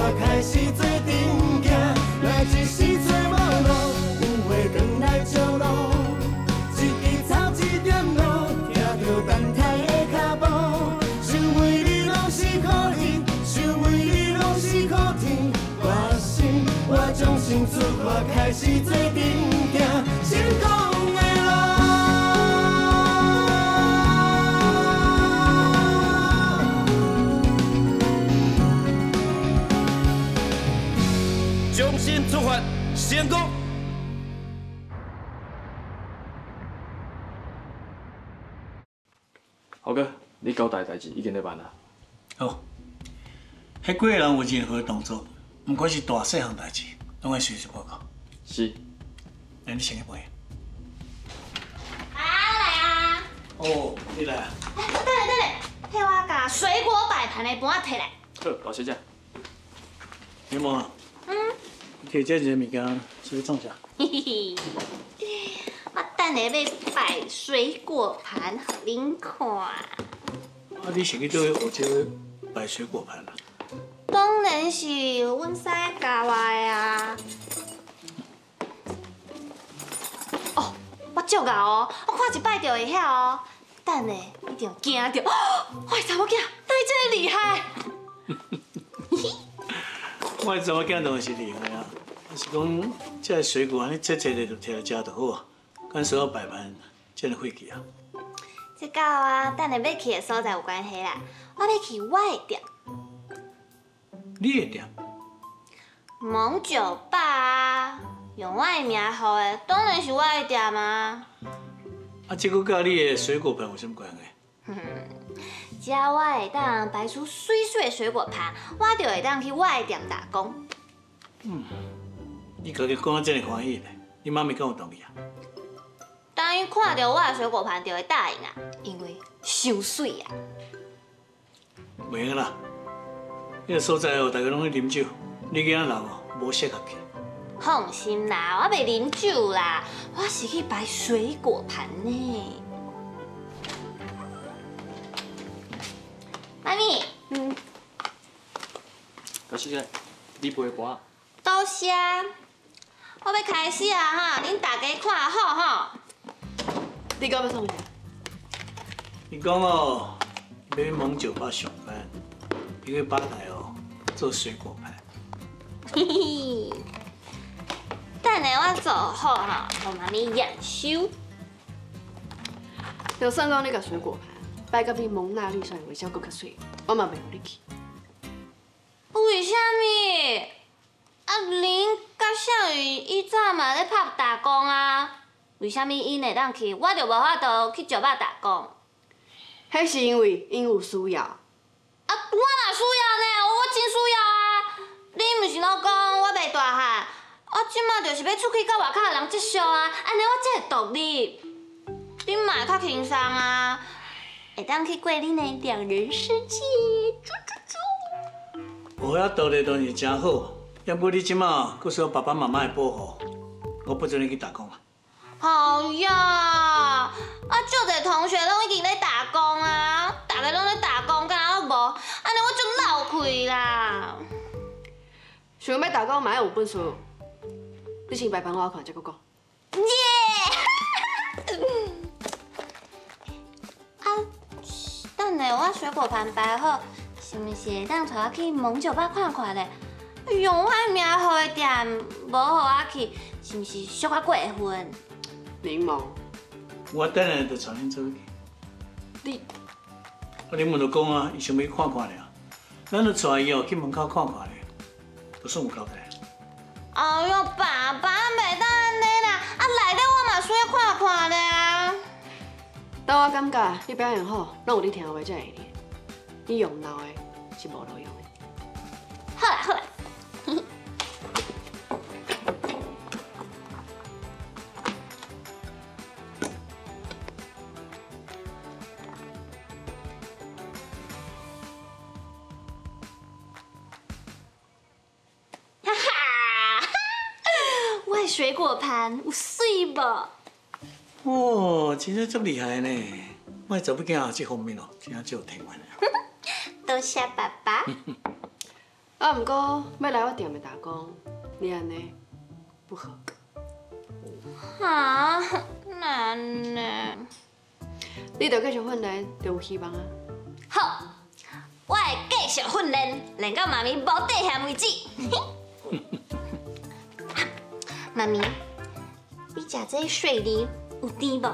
嘛开始做阵行，来一时做无路，有话转来借路，一支草一点露，听着等待的脚步，想为你拢是苦日，想为你拢是苦天。我心，我将心出，我开始做阵行，成功的路。 重新出发，成功！豪哥，你交代代志已经咧办啦。好，迄几个人有任何动作，不管是大细项代志，拢要随时报告。是。那你先去陪。啊，来啊！哦，你来啊！哎，等下，替我把水果摆盘的盘摕来。好，老小姐。柠檬啊。 摕这些物件是要创啥？嘿嘿嘿，我等下要摆水果盘，互恁看。啊，你是去倒学这摆水果盘啦？当然是阮师教我的啊。哦，我足牛哦，我看一摆就会晓哦。等下一定惊着，我的查某囝，对这厉害。我的查某囝倒是厉害啊！ 是讲，即个水果安尼切切咧，就摕来食就好啊。干所有摆盘，真费气啊。即个啊，等下要去的所在有关系啦。我要去我的店。你的店？萌酒吧啊，用我的名号的，当然是我的店啊。啊，这个甲你的水果盘有什么关系？只要我会当摆出水水的水果盘，我就会当去我的店打工。嗯。 你家己讲啊，真欢喜嘞！你妈咪敢有同意啊？当伊看到我的水果盘，就会答应啦，因为伤水啊。袂用啦，迄个所在哦，大家拢去啉酒，你今仔人哦，无适合去。放心啦，我袂啉酒啦，我是去摆水果盘呢。妈咪，老师姐，你陪我。多谢。 我要开始啊哈，恁大家看好哈。你讲要创啥？你讲哦，要去蒙酒吧上班，你去吧台哦做水果盘。嘿嘿，等下我做好哈，我妈咪验收。就算讲你个水果盘摆到比蒙娜丽上面效果较水，我嘛袂互你去。为虾米？ 啊，林甲小雨以前嘛咧拍打工啊，为虾米因会当去，我就无法度去酒吧打工？迄是因为因有需要。啊，我嘛需要呢，我真需要啊！你毋是拢讲我袂大汉，我即马就是要出去甲外口的人接触啊，安尼我才会独立。你嘛会较轻松啊，会当去过恁的两人世界，猪。我要独立当然真好。 要不你即马阁受爸爸妈妈的保护，我不准你去打工啊！好呀，啊，足侪同学拢已经咧打工啊，大家拢咧打工，敢若我无？安尼我足漏气啦！想要打工嘛要有本事，你先摆盘我看，再阁讲。耶！啊，等下我水果盘摆好，是毋是会当带我去萌酒吧看看咧？ 用我名号的店无互我去，是毋是小可过分？柠檬，我等下就找恁做去。你，我柠檬就讲啊，伊想要看看咧，咱就带伊哦去门口看看咧，就算有交代。哎呦，爸爸袂当安尼啦，啊内底我嘛需要看看咧啊。但我感觉你表现好，咱有你听话才会哩。你用脑的是无路用的。好啦好啦。 水果盘有水无？哇，真正足厉害呢！我做不惊啊，这方面哦，真正足有天分。多谢爸爸。啊，唔過要來我店咪打工，你安尼不合格。哈，難呢？你著繼續訓練，就有希望啊。好，我會繼續訓練，練到媽咪無底線為止。媽咪，你食這水梨有甜無？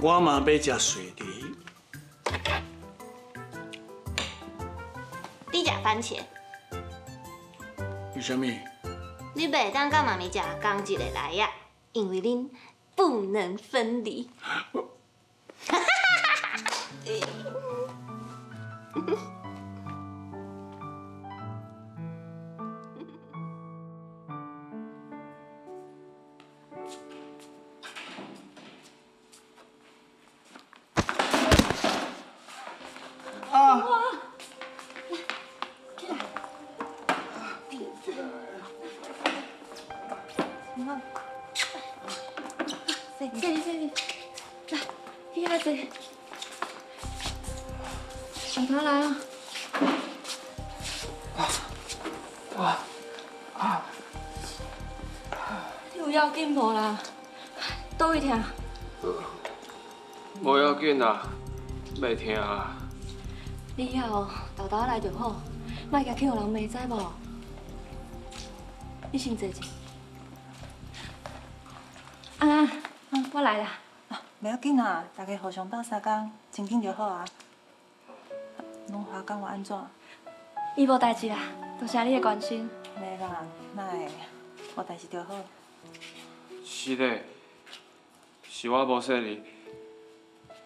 我嘛要食水梨。 你食番茄？为什么？你袂当甲妈咪食同一个梨啊，因为恁不能分离。哈哈哈！ 袂疼啊！你以后豆豆来就好，莫甲去互人骂，知无？你先坐者。安安，我来啦。袂要紧啊，大家互相斗相共，真紧就好啊。侬华讲我安怎？伊无代志啦，多谢你的关心。袂啦，哪会？无代志就好。是嘞，是我无说你，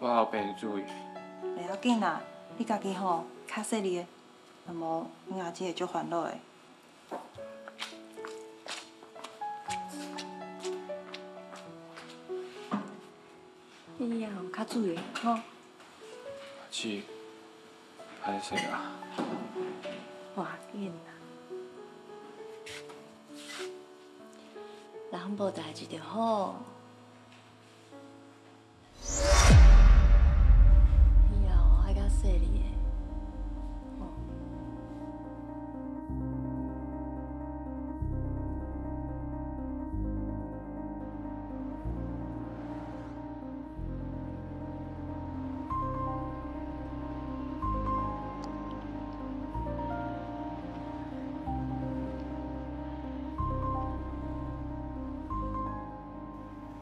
我后边注意。 袂要紧啦，你家己吼较细腻个，那么你阿姊会足烦恼个。你也吼较注意吼。阿姊，歹势啊。袂紧啦，人无代志就好。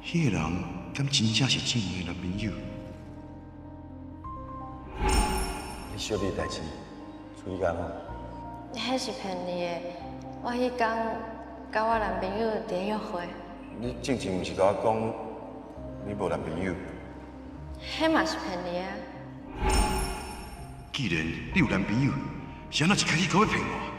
迄个人敢真正是正的男朋友？你小弟代志处理干好？迄是骗你的，我迄天甲我男朋友伫约会。你之前毋是甲我讲你无男朋友？迄嘛是骗你啊！既然你有男朋友，是安怎一开始就要骗我？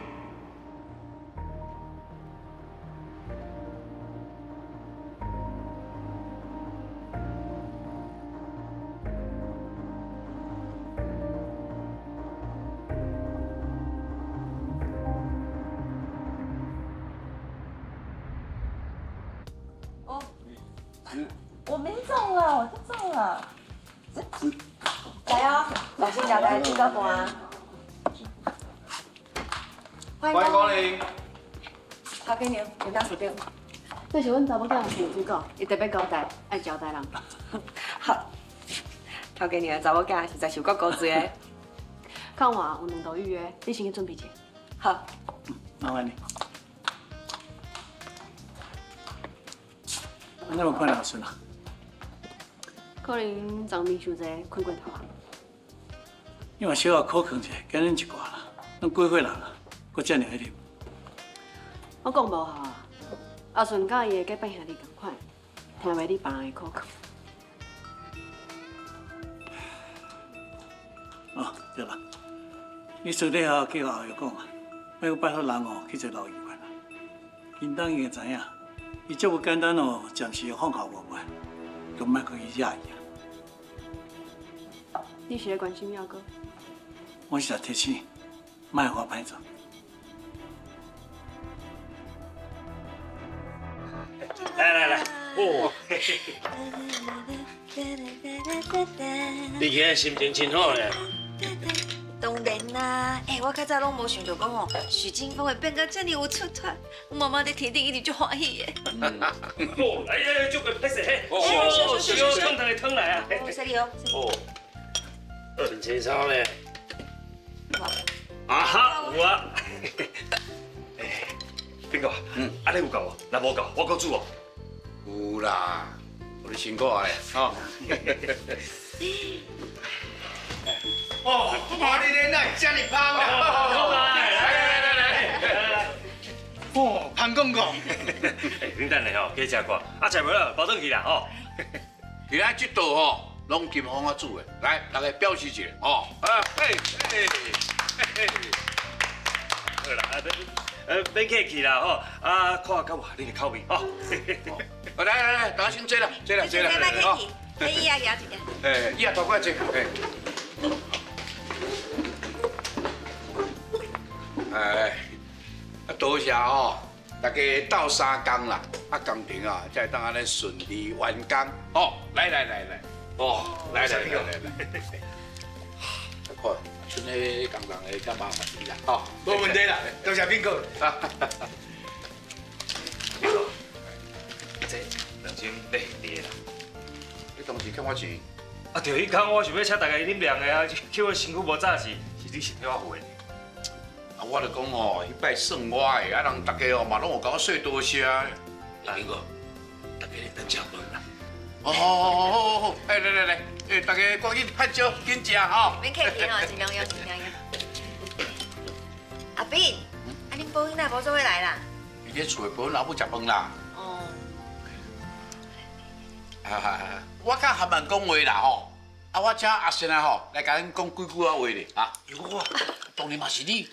这是阮查某囝的女主角，伊特别交代，爱交代人。好，头家娘的查某囝实在是有够高级的。看我有两道预约，你先去准备一下。好，麻烦你。那么快哪算啦？可能昨暝想者困过头啊。你嘛小下苦劝者，减恁一寡啦。咱几岁人啊，搁遮尔爱啉。我讲无效啊。 阿顺甲伊个结拜兄弟同款，听袂你爸个苦劝。哦，对啦，你私底下计划后讲啊，莫阁拜托人哦去做老医官啦。应当应该知影，伊足无简单哦，暂时放下无卖，就莫阁去惹伊啊。你是咧关心耀哥？我是在提醒，莫互我歹做。 来来来，哦，嘿嘿。你今日心情真好咧。当然啦，哎，我较早拢无想到讲哦，许金峰会变到这么有出息，我妈妈在天顶一直足欢喜的。哦，来来，就个拍摄嘿。哦，是哦，汤汤来汤来啊。哦，这里哦。哦，真清爽咧。啊哈，有啊。 边个？嗯，阿你有够哦，那无够，我够煮哦。有啦，我哋辛苦啊咧，吼。哦，我话你咧，哪会这么香啦？来，哦，香公公。哎，恁等下吼，加食寡，啊食袂落，包转去啦吼。今仔这道吼，拢金凤我煮的，来，大家表示一下哦。啊，嘿，嘿，嘿，好啦，啊。 免客气啦吼，啊，看到我你的口味吼。来来来，大家先坐啦，坐啦，坐啦，吼。哎，伊阿爷一点。哎，伊阿大哥坐，哎。哎，啊，多谢吼，大家斗三工啦，啊，工程啊，才当安尼顺利完工。哦，来来来来，哦，来来来来来。好。 剩迄工人会较麻烦啲啦，好，冇問題啦，多謝邊個？邊個？這2千你你啦，你當時欠我錢？啊對，迄工我想要請大家飲涼的啊，叫我身軀無早是你先替我付的。啊，我著講哦，迄擺算我的，啊人大家哦嘛攏有甲我說多謝。邊個？大家等食飯啦。哦哦哦哦，哎來來來。 诶，大家赶紧拍照，紧食吼！免客气哦，尽量用，尽量用。阿斌，阿恁保险那无做伙来啦？伊咧厝保险老母食饭啦。哦。哈哈哈！我较含慢讲话啦吼，啊，我请阿先啊吼来甲恁讲几句啊话咧啊。有我，当然嘛是你。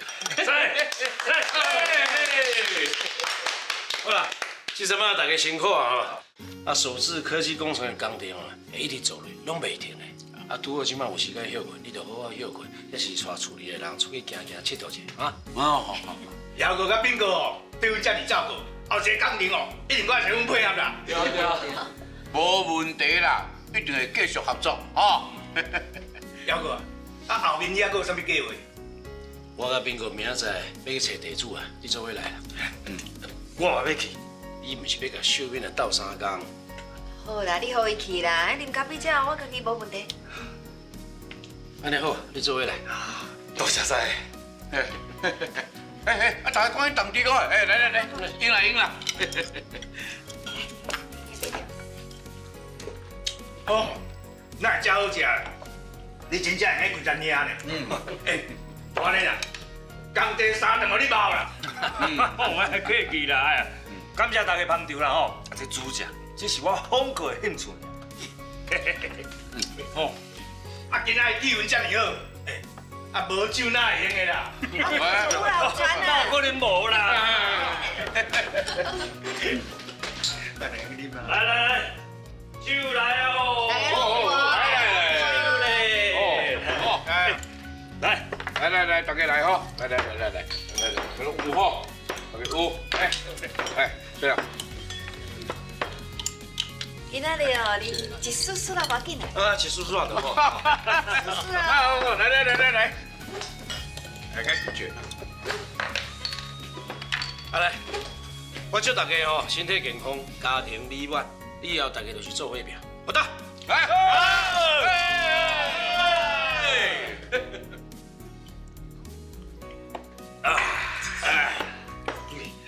好啦，即阵啊，大家辛苦啊！ 啊，首次科技工程的工程啊，会一直做嘞，拢袂停嘞。啊，拄好即摆有时间休困，你着好好休困，也是带厝里的人出去行行、佚佗者啊。哦，好好。姚哥甲斌哥哦，对阮遮尔照顾，后一个工程哦，一定我来找阮配合啦。对啊，对啊。无问题啦，一定会继续合作哦。姚哥啊，后面你还佫有啥物计划？我甲斌哥明仔载要去找地主啊，你做伙来啦。嗯，我嘛要去。 伊毋是要甲小敏来斗三工。好啦，你互伊去啦，恁咖啡之后我家己无问题。安尼好，你做伙来。多谢晒。哎哎，啊大家赶紧动地个，哎来来来，赢啦赢啦。哦，那真好食，你真正会开真㗋呢。嗯。哎，安尼啦，工地三顿互你包啦。哦，我客气啦，哎。 感谢大家捧场啦吼！啊，这主食，这是我丰富的兴趣。嘿嘿嘿，吼！啊，今仔气氛这么好，诶，啊无酒哪会用的啦？有啦，有啦，可能无啦。来来来，酒来哦！来来来来，大家来吼！来来来来来来，五号。 哦，哎哎，对了，今仔日哦，你一叔叔啦，赶紧来。啊，一叔叔啦，好。叔叔啊，来来来来来，来开始卷。啊来，我祝大家哦，身体健康，家庭美满，以后大家就是做伙拼。好的，来。啊。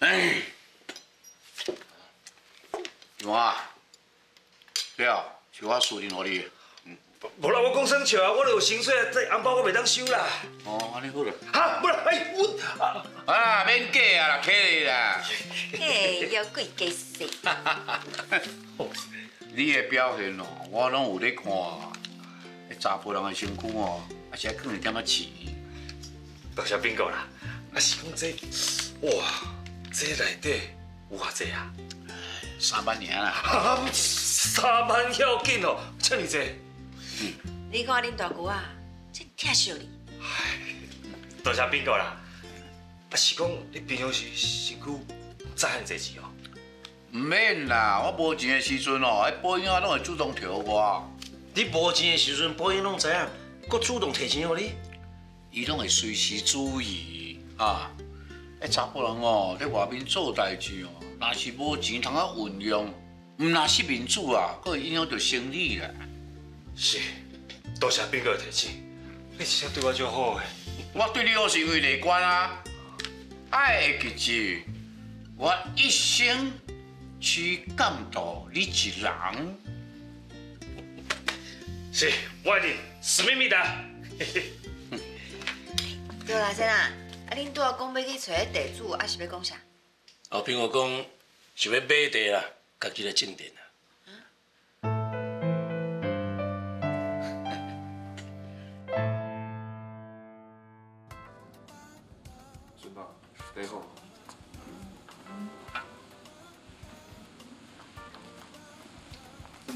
哎，永华，对啊，是我输钱给你。嗯，无啦，我讲算笑啊，我著有薪水啊，这红包我袂当收啦。哦，安尼好啦。哈，无啦，哎，我啊，免假啊啦，客气啦。嘿，有鬼计事。哈哈哈！你的表现哦，我拢有咧看。迄查甫人的身躯哦，啊是爱囥一点仔钱。多谢bingo啦。啊是讲这，哇，这内底有偌济啊？3万尔啦。啊，3万要紧哦，遮尔济。 你看恁大舅啊，真疼惜你。唉，多谢bingo哥啦。啊，是讲你平常时身躯赚很侪钱哦。唔免啦，我无钱的时阵哦，迄保险啊拢会主动找我。你无钱的时阵，保险拢知影，佫主动提钱互你。伊拢会随时注意啊。迄查甫人哦，伫外面做代志哦，若是无钱通啊运用，唔若是面子啊，佫会影响到生理啦。 是，多谢bingo的提醒。你是对我足好诶，我对你好是因为乐观啊。爱会记住，我一生只感动你一人。是，我爱你，思密密达。对啦，先啊，啊恁拄仔讲要去找迄地主，啊是要讲啥？后边我讲想要买地啦，家己来种田啦。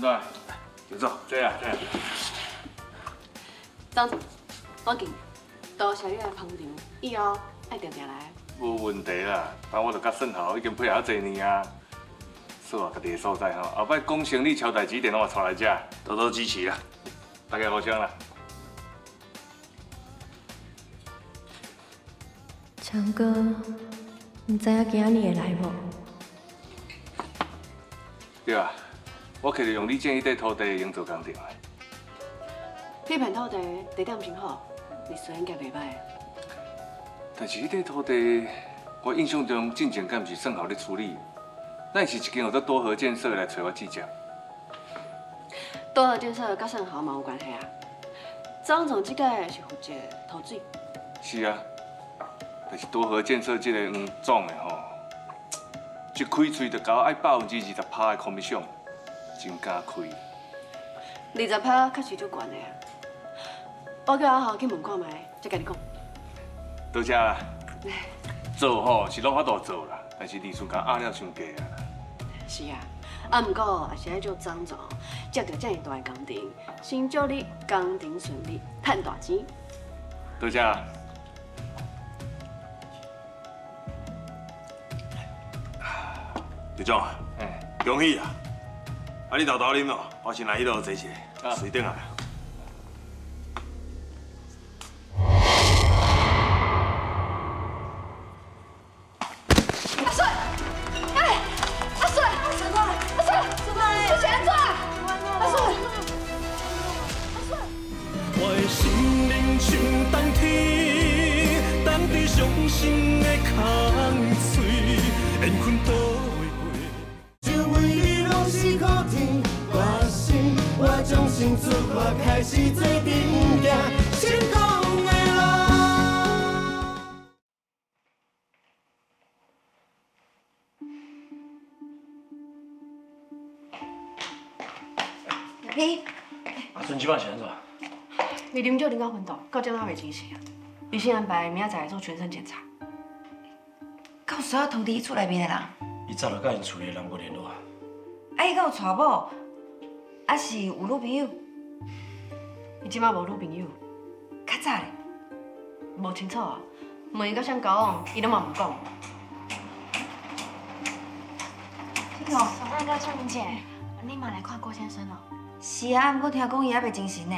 对，就走，这样。张老金，多谢你来捧场，以后爱定定来。无问题啦，但我著甲盛豪已经配合啊侪年啊，说啊家己的所在吼，后摆讲生理超代志，电话带来遮，多多支持啦，大家互相啦。强哥，唔知影今日会来无？对啊。 我摕着用你建议块土地用做工程啊！迄片土地地点真好，历史应该袂歹。但是迄块土地，我印象中进前敢毋是算好咧处理，那是一间有做多和建设来找我计较。多和建设甲算好嘛有关系啊？张总即个是负责投资。是啊，但是多和建设即个黄总的吼，一开嘴就交爱20%的 commission。 真敢开！20%确实足悬的啊！我叫阿豪去问看卖，再甲你讲。多谢啦。做吼是拢法度做啦，但是利润甲压了伤低啊。是啊，啊毋过也是爱做张总，接到遮尔大个工程，先祝你工程顺利，赚大钱。多谢啦。李总，恭喜啊！ 啊！你豆豆啉哦，我先来迄度坐一下，水等下。阿水，哎，阿水，什么？阿水，什么？阿水，阿水，阿水。我的心灵像冬天，冻在伤心的空嘴，缘分多。 从新出发开始做阵营，成功的路。嘿，阿春，即摆是安怎？你啉酒啉到昏倒，到今仔袂清醒啊！医生安排明仔载做全身检查。到时候通知伊厝内面的人。伊早就甲因厝内人无联络啊。啊，伊敢有娶某？ 还是有女朋友？伊即马无女朋友，较早嘞，无清楚啊。问伊到啥交往，伊拢嘛唔讲。这个上海到翠玲姐，你嘛来看郭先生哦。是啊，不过听讲伊还袂精神呢。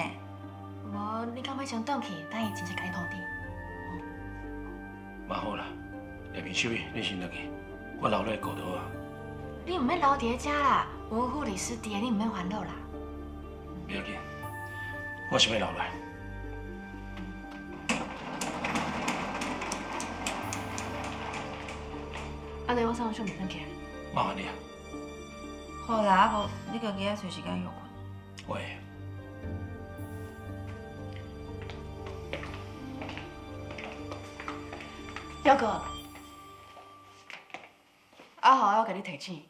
无，你敢要先转去，等伊真正甲你通知。嘛好啦，下面小妹，你先落去，我留咧顾到啊。你唔免留伫个家啦，有护理师伫个，你唔免烦恼啦。 不要紧，我想要留来。安尼我送小妹转去。麻烦你啊。好啦，阿婆，你家己啊找时间约我。喂。彪哥，阿豪我甲你提醒，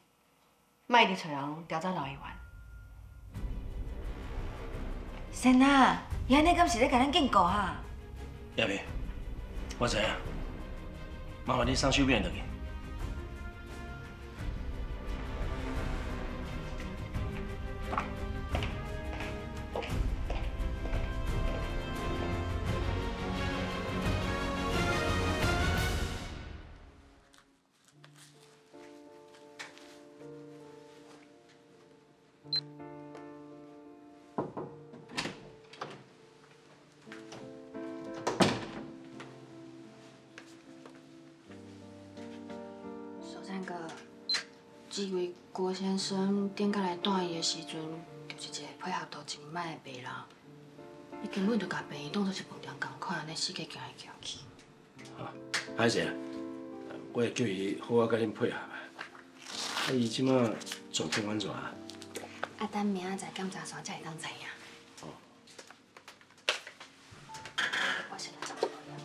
莫伫找人调查老议员。 先啊，伊安尼敢是咧甲咱警告哈？亚萍，我知影，麻烦你送手柄落去。这位郭先生顶下来带伊的时阵，就是一个配合度真歹的病人，伊根本就把病当作是饭店共款，安尼死计行来行去。好，歹势啦，我会叫伊好好甲恁配合。啊，伊即马状况安怎啊？啊，等明仔载检查煞才会当知影。哦。我先来做保养。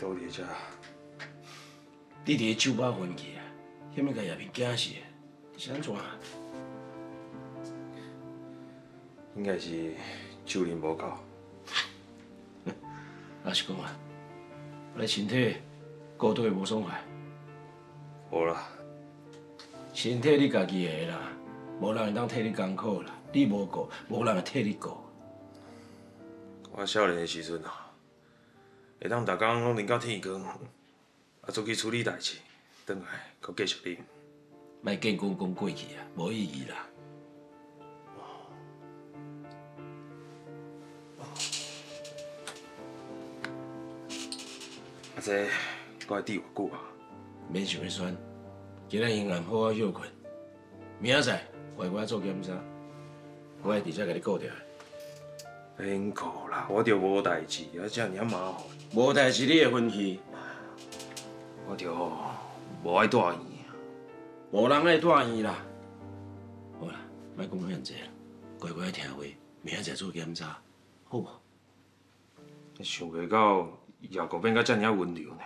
到底遮，你伫酒吧混去啊？遐物个也变惊死，是安怎？应该是酒量无够。阿是讲啊，我身体过度无爽快。无啦，身体你家己个啦，无人会当替你艰苦啦。你无顾，无人会替你顾。我少年个时阵啊。 会当逐工拢啉到天光，啊，出去处理代志，转来阁继续啉。莫见讲讲过去啊，无意义啦。啊，这阁爱滴偌久啊？免想遐酸，今日用暗好好休困，明仔载乖乖做检查，我会伫遮甲你顾着。 免顾啦，我着无代志，啊，遮尔麻烦。无代志，你会分去？我着无爱住院啊，无人爱住院啦。好啦，莫讲遐济啦，乖乖听话，明仔载做检查，好无？想袂到也阁变到遮尔温柔呢。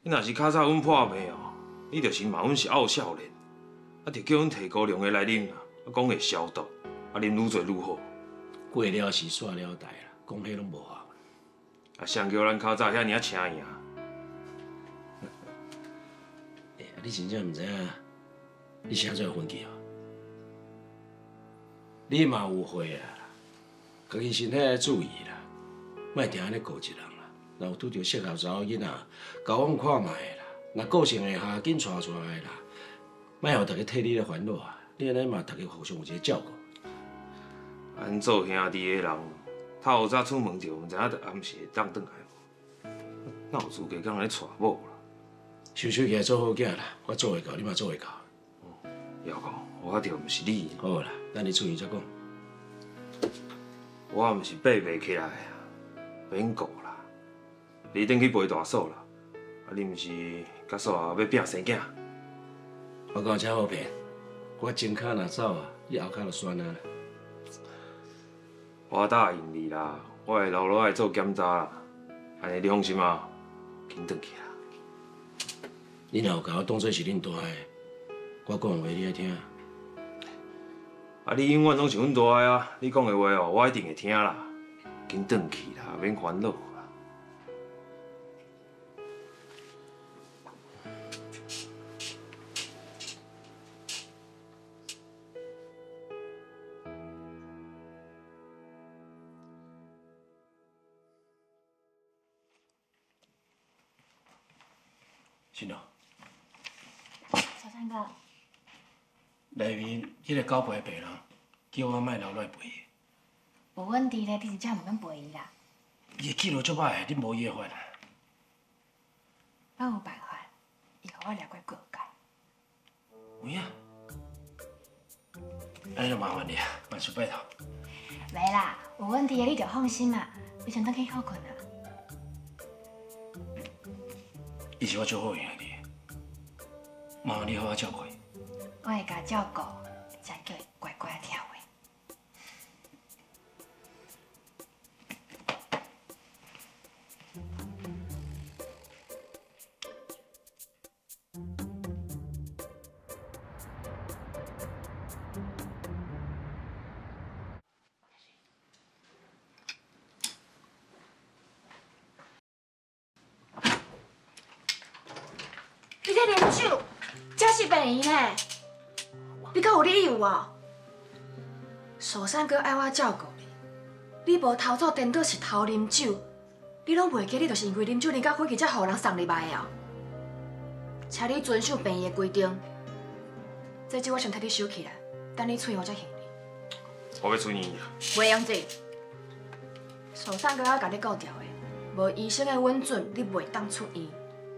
你若是较早阮破病哦，你着是骂阮是傲少年，啊，着叫阮提高粱的来啉啦，啊，讲会消毒，啊，啉愈侪愈好。 过了是煞了代啦，讲迄拢无效。啊，谁叫咱较早遐尔啊请伊啊？哎，你真正毋知影，你啥做分歧哦？你嘛有悔啊，家己身体要注意啦，莫定安尼顾一人啦。若有拄着适合查某囡仔，交往看卖啦。若个性会下，紧带出来啦，莫互大家替你来烦恼啊。你安尼嘛，大家互相有一个照顾。 咱做兄弟的人，透早出门就毋知影，着暗时会当转来无？哪有资格讲来娶某啦？收收起来做好囝啦，我做会到，你嘛做会到。哦，要讲我着毋是你。好啦，等你出院再讲。我毋是爬袂起来啊，免顾啦。你等去陪大嫂啦，啊你毋是甲嫂啊要拼生囝？我讲真好骗，我前脚若走啊，你后脚就酸啊啦。 我答应你啦，我会留落来做检查啦，安尼你放心啊，紧转去啦。你若有把我当作是恁大个，我讲话你爱听。啊，你永远拢是阮大个啊，你讲的话哦，我一定会听啦，紧转去啦，免烦恼啦。新郎，小三哥，内面迄个交陪的病人，叫我莫留落来陪伊。无问题咧，你真正毋免陪伊啦。伊的记录足歹，你无伊的法啦。我有办法，伊互我掠过过界。有影？安尼就麻烦你啊，万事拜托。袂啦，有问题的你就放心嘛。我想等去好困啊。伊是我最好的兄弟，麻烦你好好照顾伊。我会甲照顾，才叫伊乖乖听话。 蜀山哥爱我照顾你，你无偷做颠倒是偷啉酒，你拢袂记你就是因为啉酒啉到昏去才予人送入来哦。请你遵守病院的规定，这酒我先替你收起来，等你出院我才还你。我要出院呀！袂用子，蜀山哥我甲你告条的，无医生的允准你袂当出院。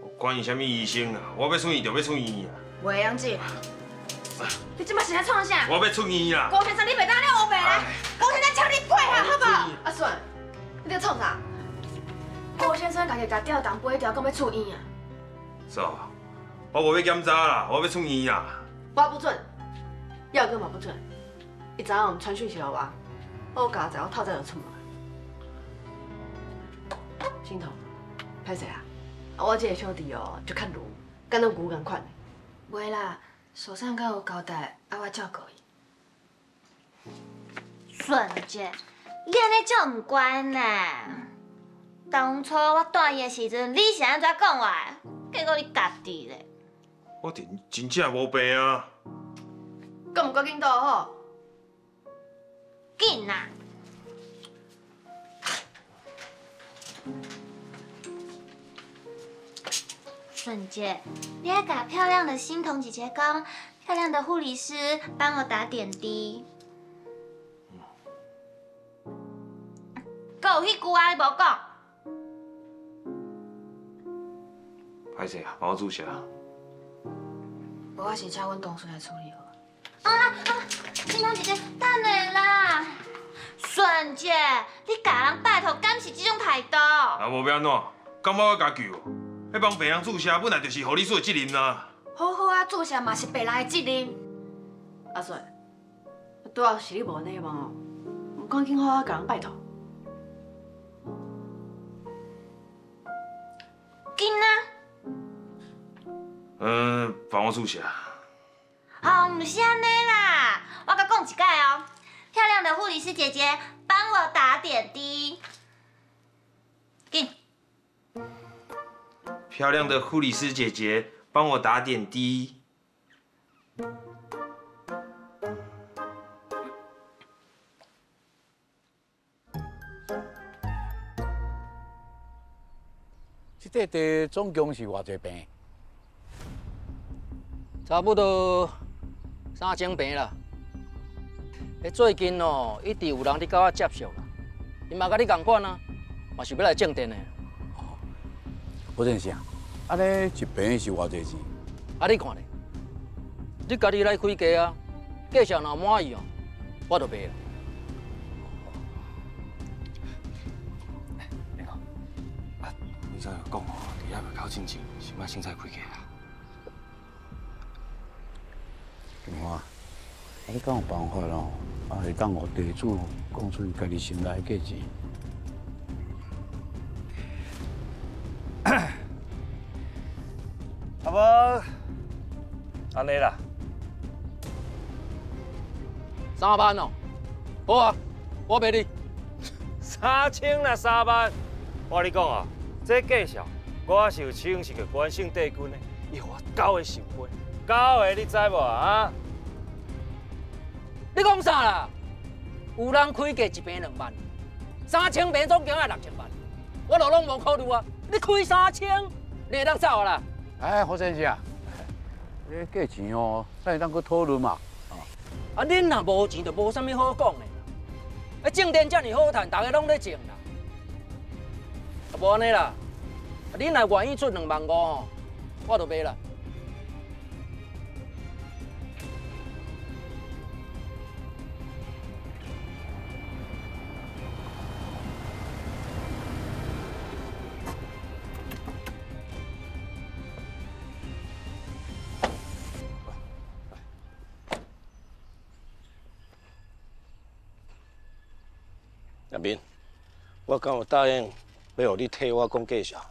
我管伊啥物医生啊，我要出院就要出院呀！袂用子。 你即摆是在创啥？我要出院啦！郭先生，你袂当了乌白啦！郭先生，请你配合好不好？阿顺，你在创啥？郭先生家己甲吊灯背条，讲要出院啊！嫂，我无要检查啦，我要出院啦！我不准，耀哥嘛不准。伊昨暗传讯息给我，我加载我透早就出门。心痛，歹势啊！我这个兄弟哦，就较鲁，敢若牛共款。袂啦。 手上跟我交代，爱我照顾伊。顺姐，你安尼真唔乖呢。当初我带伊的时阵，你是安怎讲我的？结果你家己嘞。我真正无病啊。敢唔赶紧倒好？紧啊！顺姐，你还给漂亮的欣桐姐姐讲，漂亮的护理师帮我打点滴。够有迄句啊，你无讲。歹势啊，帮我注射。无，我是请阮同事来处理好。啊，欣桐姐姐，等下啦。顺姐，你甲人拜托，敢是这种态度？啊，无要安怎？敢要我家救哦？ 要帮病人注射，本来就是护理师的责任啦。好好啊，注射嘛是病人的责任。阿水，拄仔是你无礼貌哦，唔赶紧好好甲人拜托。紧啊！帮我注射。哦，唔是安尼啦，我甲讲一解哦，漂亮的护理师姐姐帮我打点滴。紧。 漂亮的护理师姐姐，帮我打点滴。这块地总共是偌侪病？差不多3000病啦。最近哦，一直有人伫甲我接触啦，伊嘛甲你同款啊，嘛是要来种田的。 不认识啊！安尼一平是偌济钱？啊，你看咧，你家己来开价啊，介绍若满意哦，我就卖啦。你看，啊，你早就讲哦，伫遐袂搞亲情，是莫凊彩开价啦。金花，你敢有办法哦？啊，会当互地主讲出伊家己心内的价钱？ 啊无，安尼啦，3万哦，好啊，我卖你3000啦，3万，我跟你讲啊，这介绍我是有请示过关姓帝君的，伊我九个神杯，9个你知无啊？你讲啥啦？有人开价一平2万，3000平总共也6000万，我都拢无考虑啊，你开3000，你会当走啦？ 哎，何先生啊，这价钱哦，咱会当去讨论嘛。哦，啊，恁若无钱，就无啥物好讲的。啊，种田遮尔好赚，大家拢在种啦。啊，无安尼啦。啊，恁若愿意出2万5吼，我就卖啦。 阿斌，我敢有答应要让你替我讲介绍？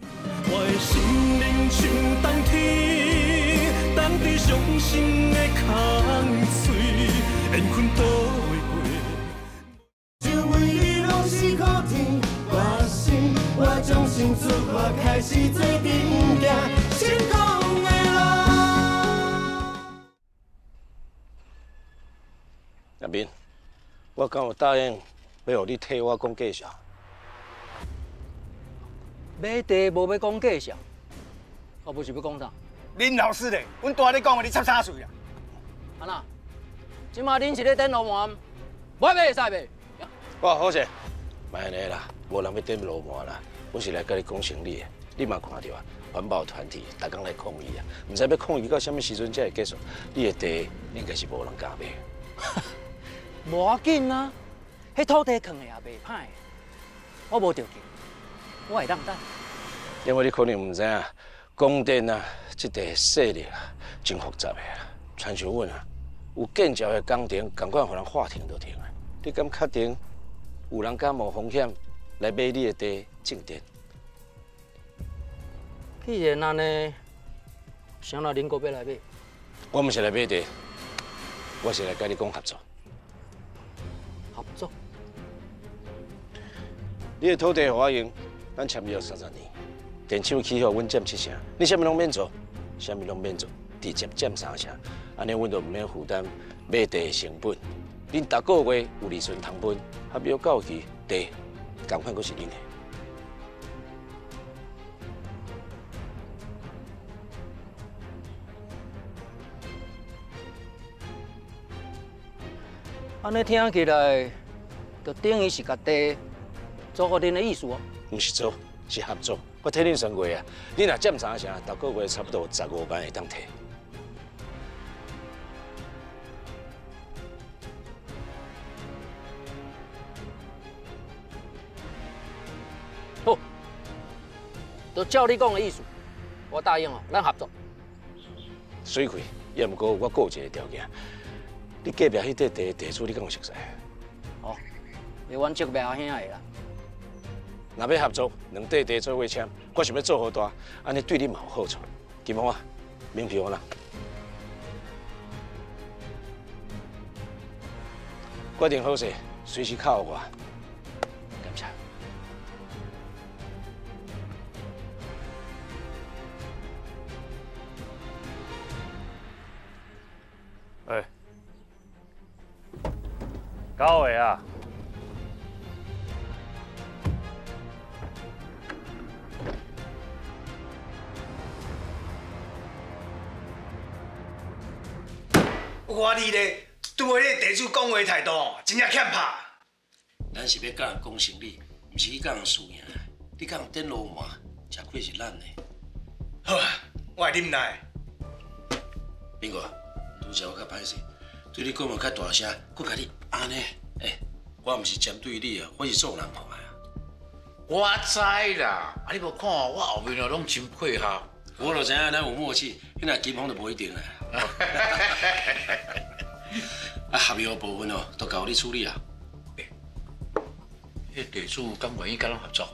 我的心灵像冬天，冻在伤心的空嘴，缘分倒会过。只为你拢是苦甜，我心我将心出我开始做阵行成功。 阿斌。 我敢有答应要让你替我讲介绍？买地无要讲介绍，我不是要讲啥？林老师嘞，阮大咧讲的，你插啥嘴啊？啊那，即马恁是咧等路盘，我袂使袂？我好势，莫安尼啦，无人要等路盘啦。我是来甲你讲生理的，你嘛看到啊？环保团体逐天来抗议啊，唔知要抗议到啥物时阵才会结束？你的地应该是无人敢买。无要紧啊，迄土地藏的也袂歹，我无着急，我会当等。因为你可能唔知啊，供电啊，即块势力啊，真复杂个啊。亲像阮啊，有建造的工程，赶快互人划停就停啊。你敢确定有人敢冒风险来买你的地种电？既然安尼，谁来恁国要来买？我毋是来买地，我是来甲你讲合作。 合作，你的土地给我用，咱签约30年，电厂起好，阮占7成，你啥物拢免做，啥物拢免做，直接占3成，安尼阮就唔免负担买地的成本。恁逐个月有利润通分，合约到期地，同款阁是恁的。安尼听起来，就等于是甲地做互恁的意思哦。不是做，是合作。我替恁算过啊，恁若占3成，逐个月差不多15万会当摕。好，就照你讲的意思，我答应哦，咱合作。水亏，也毋过我有一个条件。 你隔壁迄块地主，你敢有熟悉？哦，是阮叔伯阿兄的啦。若要合作，2块地做伙签，我想要做好大，安尼对你嘛有好处。金凤啊，名片我拿。决定好势，随时靠我。感谢。哎。 高伟啊，我哩咧对迄地主讲话态度真正欠拍。咱是要甲人讲生理，毋是去甲人输赢。你甲人顶路换，吃亏是咱的。好啊，我会忍耐。明哥，拄则我较歹势，对你讲话较大声，佮佮你。 安尼，哎，我毋是针对你啊，我是做人看啊。我知啦，啊你无看我后面啊拢真配合，我就知影咱有默契，迄若金凤就无一定啦。啊，合约部分哦，都交你处理啊。迄地主敢愿意甲咱合作？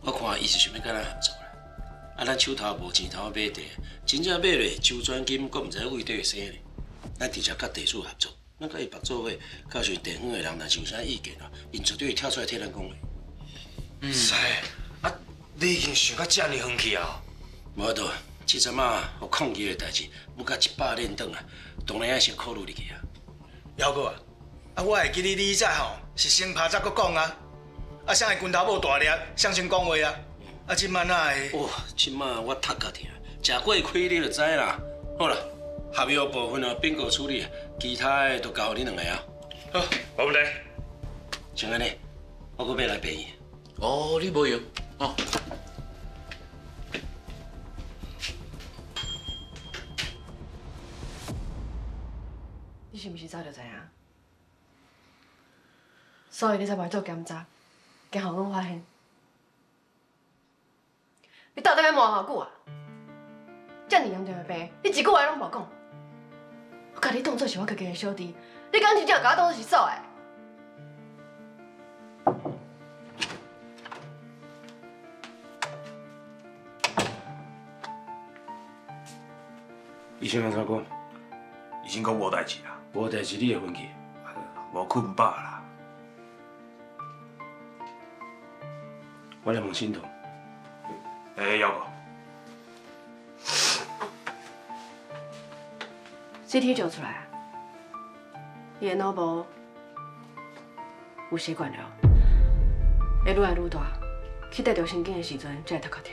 我看伊是想要甲咱合作啦。啊，咱手头无钱通买地，真正买咧周转金，阁毋知位底会生咧。咱直接甲地主合作。 咱甲伊合作伙，到时地方的人若是有啥意见啊，因绝对会跳出来替咱讲的。嗯，是。啊，你已经想到遮尔远去啊？无错，即阵啊，有抗议的代志，要甲100年转啊，当然也是考虑入去啊。幺哥啊，啊，我会记你理解吼，是先拍才搁讲啊。啊，谁会拳头无大力，谁先讲话啊？啊，即摆哪会？哇，即摆我读到听，食过亏你就知啦。好啦，合约部分哦，并购处理，其他的都交予你两个啊。好，冇问题。像安尼，我阁要来陪伊。哦，你无用哦。 你是毋是早就知影？所以你才袂做检查，惊互阮发现。你到底要瞒偌久啊？遮尔严重的病，你一句话拢无讲。我甲你当作是我家己的小弟，你敢真正甲我当作是嫂的？医生安怎讲？医生讲无代志啦。 无代志，你会昏去，无困饱啦。我来问心痛。要不？CT 照出来啊，伊的脑部有血管瘤，会愈来愈大，去得到神经的时阵，才会头壳痛。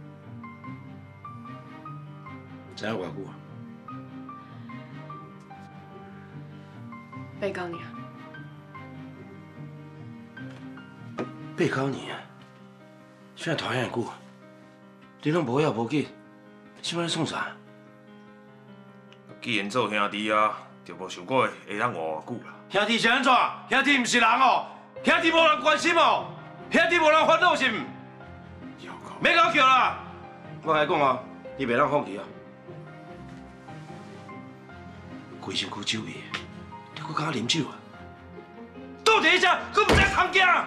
知影偌久啊？8、9年。8、9年啊！啥拖遐久？你拢无要无紧，即摆咧创啥？既然做兄弟啊，就无想过会当活偌久啦。兄弟是安怎？兄弟毋是人哦，兄弟无人关心哦，兄弟无人烦恼是毋？免搞笑啦！我甲你讲哦，你袂当放弃哦。 规身躯酒味，你搁敢喝啉酒啊？倒第一只，佫唔知通行。阿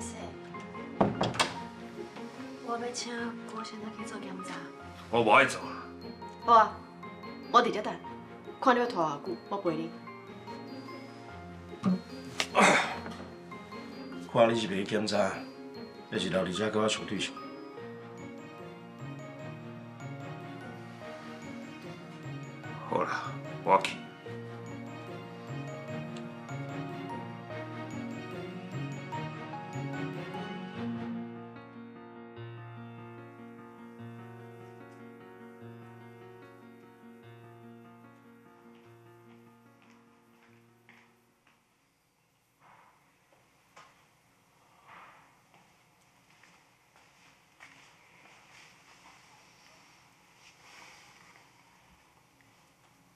叔，我要请郭先生去做检查。我无爱做啊。好啊，我伫遮等，看你要拖偌久，我陪你。看你是袂检查，还是留伫遮跟我相对上？ 好啦，我去。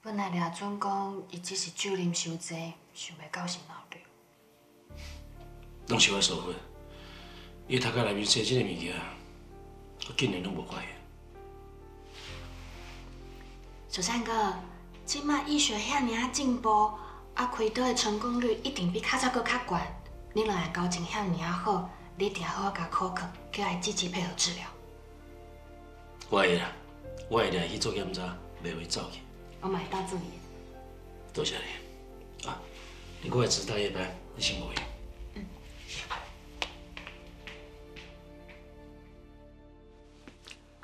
本来俩准讲，伊只是酒啉伤济，想袂到是脑瘤。拢是我疏忽，伊头壳内面生这个物件，我竟然拢无发现。小三哥，即卖医学遐尔啊进步，啊开刀的成功率一定比较早搁较悬。你两个交情遐尔啊好，你定好甲考虑，叫伊积极配合治疗。我会啦，我会定去做检查，袂会走去。 我买到这里。多谢你啊！你过来值大夜班，你辛苦了。嗯。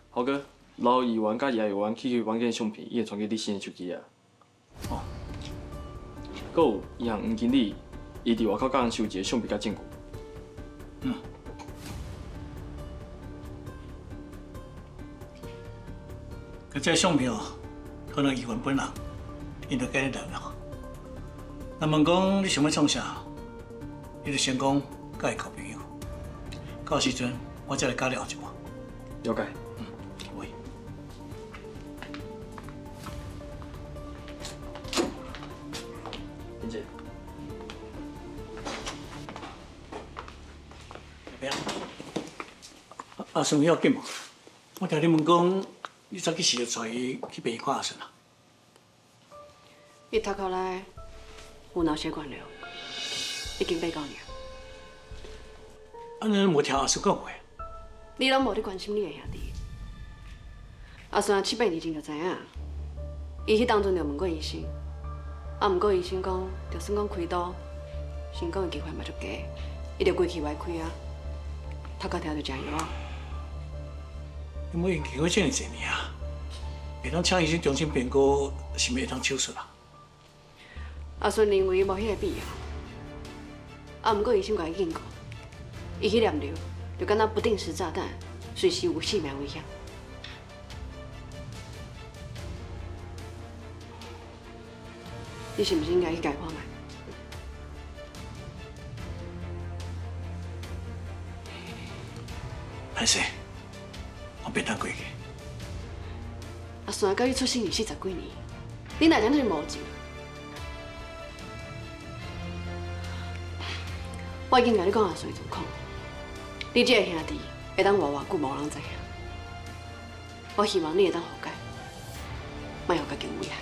豪哥，老议员甲叶议员去房间相片，伊会传去你新的手机啊。哦。阁有银行黄经理，伊伫外口甲人收集相片甲证据。嗯。佮这相片哦。 可能议员本人，因就跟你来了。那问讲你想要创啥，你就先讲，甲伊交朋友。到时阵我再来加聊一半。了解。嗯，喂。林姐。怎么样？啊，什么要紧嘛？我听你们讲。 你早起时就带伊去病院看下先啦。伊头壳内有脑血管瘤，已經俾過藥。阿你冇聽阿叔講話？你都冇得關心你嘅兄弟。阿叔啊，7、8年前就知影，伊迄當中就問過醫生，啊，不過醫生講，就算講開刀，成功嘅機會嘛就低，伊就歸去外開啊，頭殼聽就食藥啊。你冇用經過遮尼多年啊？ 会当请医生重新评估是咪会当手术啦？阿孙认为无迄个必要，啊，不过医生甲伊警告，伊去念流就敢若不定时炸弹，随时有性命危险。你是毋是应该去解看卖？歹势，我袂当过去。 阿孙甲你出生40几年，你哪能就是无钱？我已经甲你讲阿孙状况，你这个兄弟会当活偌久无人知影。我希望你会当和解，莫互家己危害。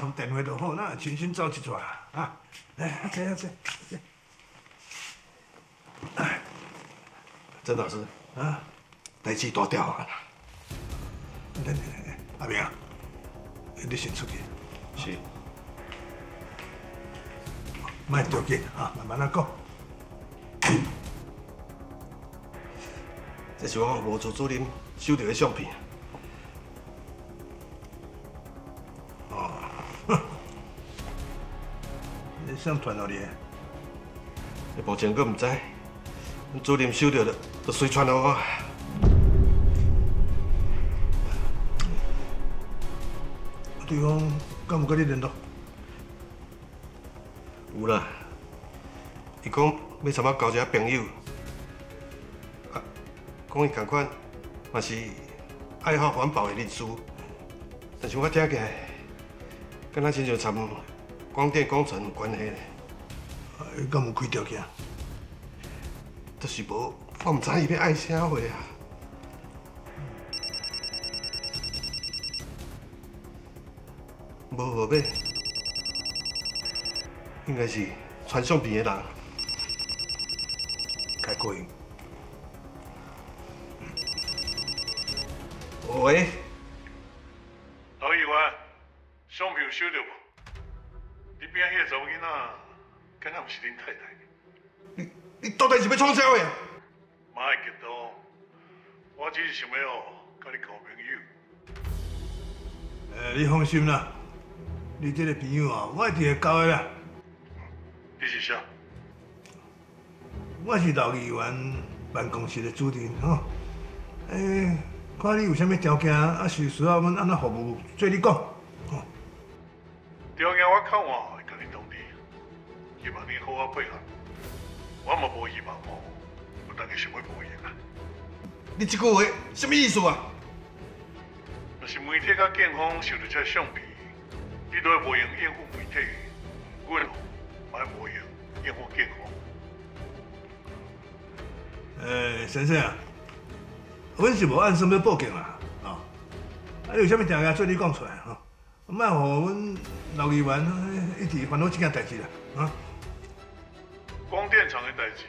用電話就好，那全身走一轉啊！來，坐。哎，曾老師啊，代誌大條啊！來，阿明啊，你先出去。是。莫着急啊，慢慢仔講。這是我吳組主任收到的相片。 想传落你，目前阁唔知，主任收到就随传落我。对方敢有甲你联络？有啦，伊讲要参我交一下朋友，啊，讲伊同款嘛是爱好环保的人士，但是我听起来，敢若亲像参。 光电工程有关系嘞，伊敢有开条件？就是无，我唔知伊要爱啥货啊。无号码，应该是传相片的人。该过瘾。喂，导演啊，相片有收到无？ 你边仔迄个查某囡仔，敢若毋是恁太太？你到底是要创啥话？莫激动，我只是想要甲你交朋友。你放心啦，你这个朋友啊，我一定会交的啦。你是谁？我是刘议员办公室的主任吼。看你有啥物条件，啊是需要阮安怎服务，做你讲。 条件我看我会跟你同意，希望你好好配合。我嘛无希望哦，我当然想要无用啊。你这句话什么意思啊？就是媒体甲警方收到这相片，你都无用应付媒体，我咯买无用应付警方。先生啊，阮是无按什么报警啦，啊，你有啥物条件做你讲出来哈。 莫互阮刘议员一直烦恼这件代志啦，啊！光电厂的代志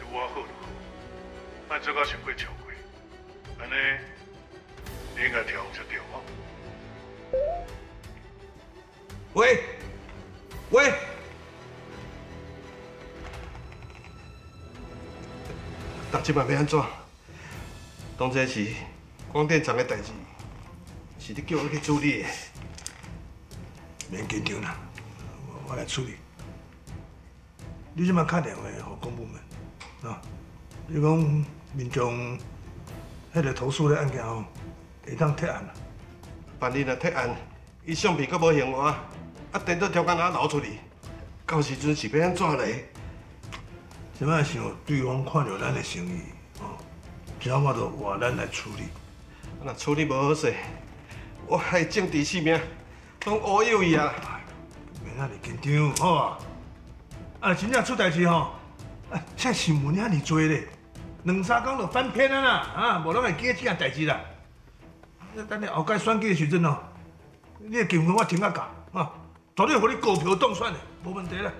对我好，莫做到太过超过，安尼你应该调一调啊！喂，大家要安怎？当初是光电厂的代志。 是你叫我去处理的，免紧张啦，我来处理。你即摆打电话给公部门啊，你讲民众迄个投诉的案件吼，会当撤案啦。办理了撤案，伊相片阁无还我，啊，等到条件哪流出去，到时阵是要安怎嘞？即摆想对方看着咱的诚意哦，只要我着换咱来处理。若处理无好势，我害政治性命。 拢乌有伊啊！免遐尼紧张，好啊！啊，真正出代志吼，啊，这新闻遐尼多咧，两三天就翻篇啊啦，啊，无拢会记这件代志啦。等你后届选举的时阵哦，你的结婚我停啊教，啊，绝对互你高票当选的，无问题啦。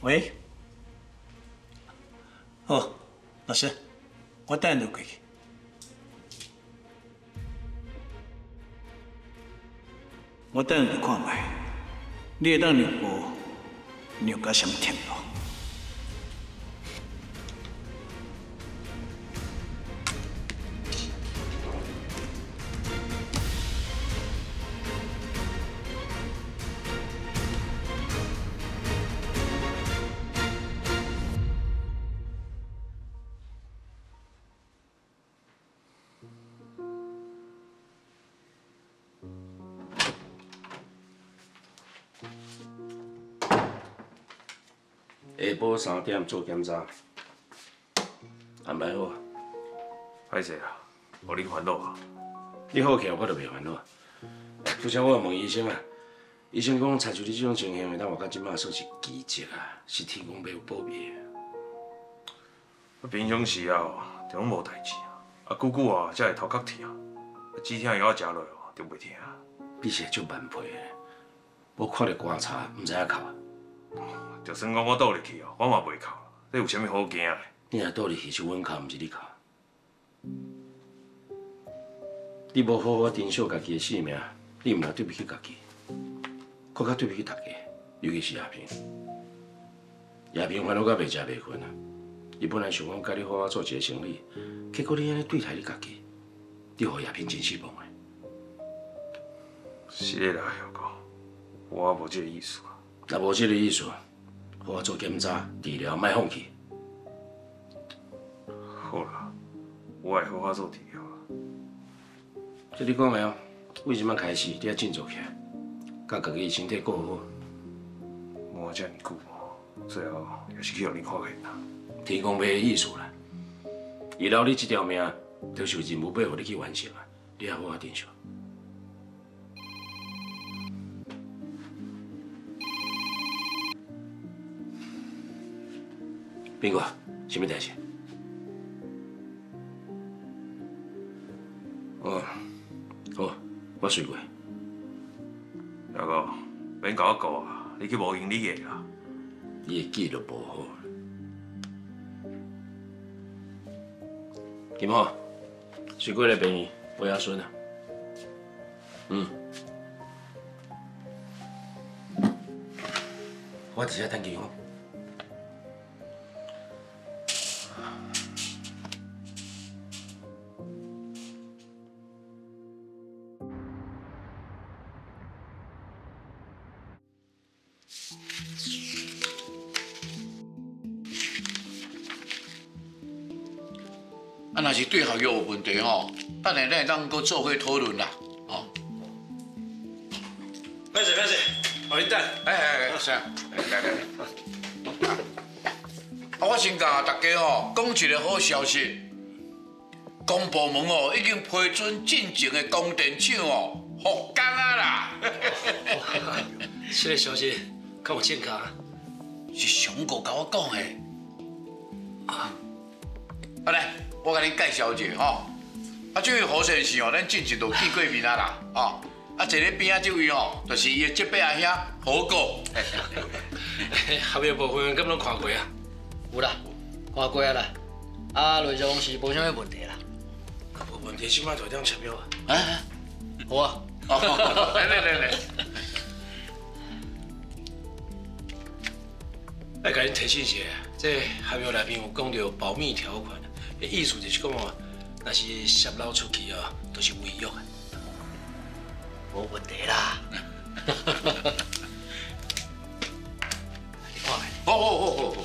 喂，好，老师，我带你过去。我带你去看卖，你会当让我让到什么程度？3点做检查，安排好啊。歹势啊，无你烦恼啊。你好起来，我就袂烦恼。拄则我问医生啊，医生讲，查出你这种情形，咱活到即摆算是奇迹啊，是天公伯有保庇啊。平常时啊，就拢无代志啊，啊久久啊，才会头壳痛，啊止痛药食落哦，就袂痛啊。你是足慢皮的，我看着观察，唔知影哭啊。 就算讲我倒入去哦，我嘛袂哭，这有啥物好惊的？你若倒入去是阮哭，毋是你哭。你无好好珍惜家己的性命，你毋但对不起家己，更加对不起大家，尤其是阿平。阿平烦恼到袂食袂困啊！伊本来想讲甲你好好做一个生理，结果你安尼对待你家己，你互阿平真失望的。是啦，阿哥，我无这个意思。若无这个意思。 我做检查治疗，莫放弃。好啦，我会好好做治疗啦。即你讲的哦，为什么开始你要振作起来，甲家己身体顾好。我遮尼久哦，最后也是去让你看见啦。天公伯的意思啦，伊留你这条命，就是有任务要互你去完成啊，你也好好珍惜。 苹果，什么代志？哦，好，我睡过。阿哥，免甲我顾啊，你去无用你个啦。你的记录无好。金浩，睡过来陪你陪阿孙啊。我直接等金浩。 是对校友有问题吼，等下咱当搁做伙讨论啦，吼。慢些，慢些，我你等。哎，啥？来。啊，我先甲大家吼讲一个好消息，公部门哦已经批准进前的供电厂哦复工啊啦。这个消息较有健康啊，是熊哥甲我讲的。啊，好嘞。 我甲你介绍一下吼，啊，这位何先生哦，咱之前都见过面啊啦，哦，啊，坐咧边啊这位哦，就是伊的这辈阿兄何哥。合约部分敢拢看过啊？有啦，看过啊啦。啊，啊，雷總是冇啥物問題啦。冇問題，先買台燈拆咗啊！哎，好啊，嚟！嚟，提醒一下，即合約內面有講到保密條款，意思就是講哦，若是泄漏出去啊，都是違約啊。冇問題啦。你看來，好。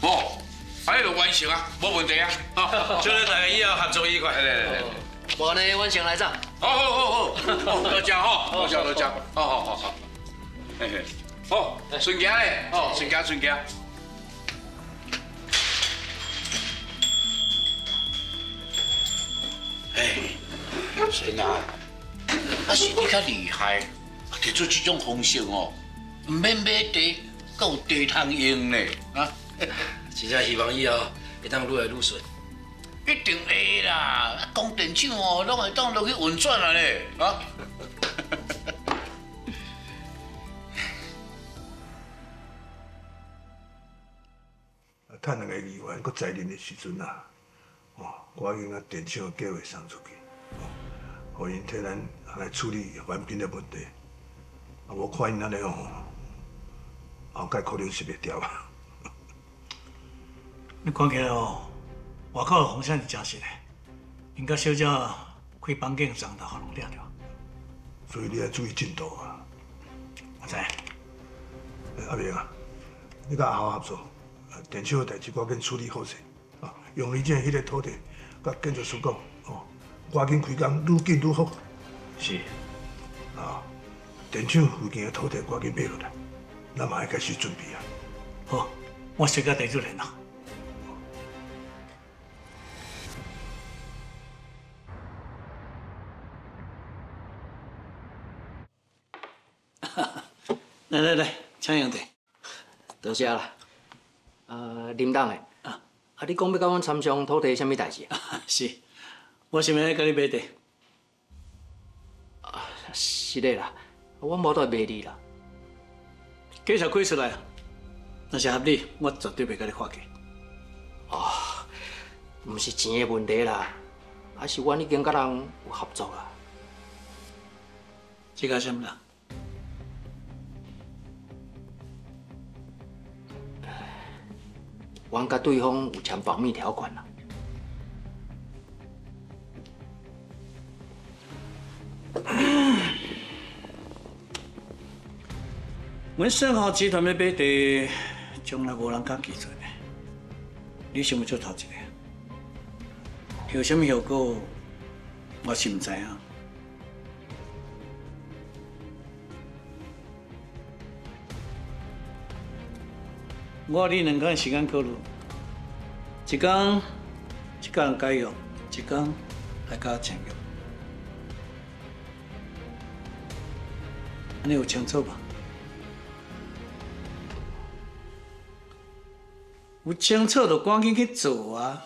哦，安尼就完成啊，冇问题啊。祝恁大家以后合作愉快。来，我呢，我先来上。好，多谢哈，多谢，好。嘿嘿，好，顺行嘞，顺行。哎，神啊，啊是你较厉害，提出这种方式哦，唔免买地，够地通用嘞啊！ 真正希望以后会当愈来愈顺，一定会啦！光电厂哦，拢会当落去运转啊嘞，啊！趁两个议员搁在任的时阵啊，哦，我已经把电厂的计划送出去，哦，让因替咱来处理环评的问题。啊，我看因安尼哦，后盖可能是袂掉啊。 你看起来哦，外口的风声是真实嘞，因甲小姐开房间上头，互人抓着。所以你要注意进度啊。我知。阿明啊，你甲阿豪合作，电厂的代志我紧处理好势啊。用你这迄个土地，甲建筑师讲哦，赶紧开工，愈紧愈好。是。啊，电厂附近的土地赶紧买落来，咱嘛要开始准备啊。好，我先甲地主联络。 来，请用茶。多谢啦。林董诶，啊，你讲要甲阮参详土地，啥物代志啊？是，我想要甲你买地。啊，是嘞啦，我无在卖你啦。价钱开出来，若是合理，我绝对袂甲你划价。哦，毋是钱诶问题啦，啊是阮已经甲人有合作啦。这个什么啦？ 阮甲对方有签保密条款啦。阮盛豪集团要买地，从来无人敢拒绝的。你想要做头一个，有啥物效果，我是唔知影。我你两天时间考虑，一天一个人解约，一天来甲我签约，安尼有清楚吧？有清楚就赶紧去做啊！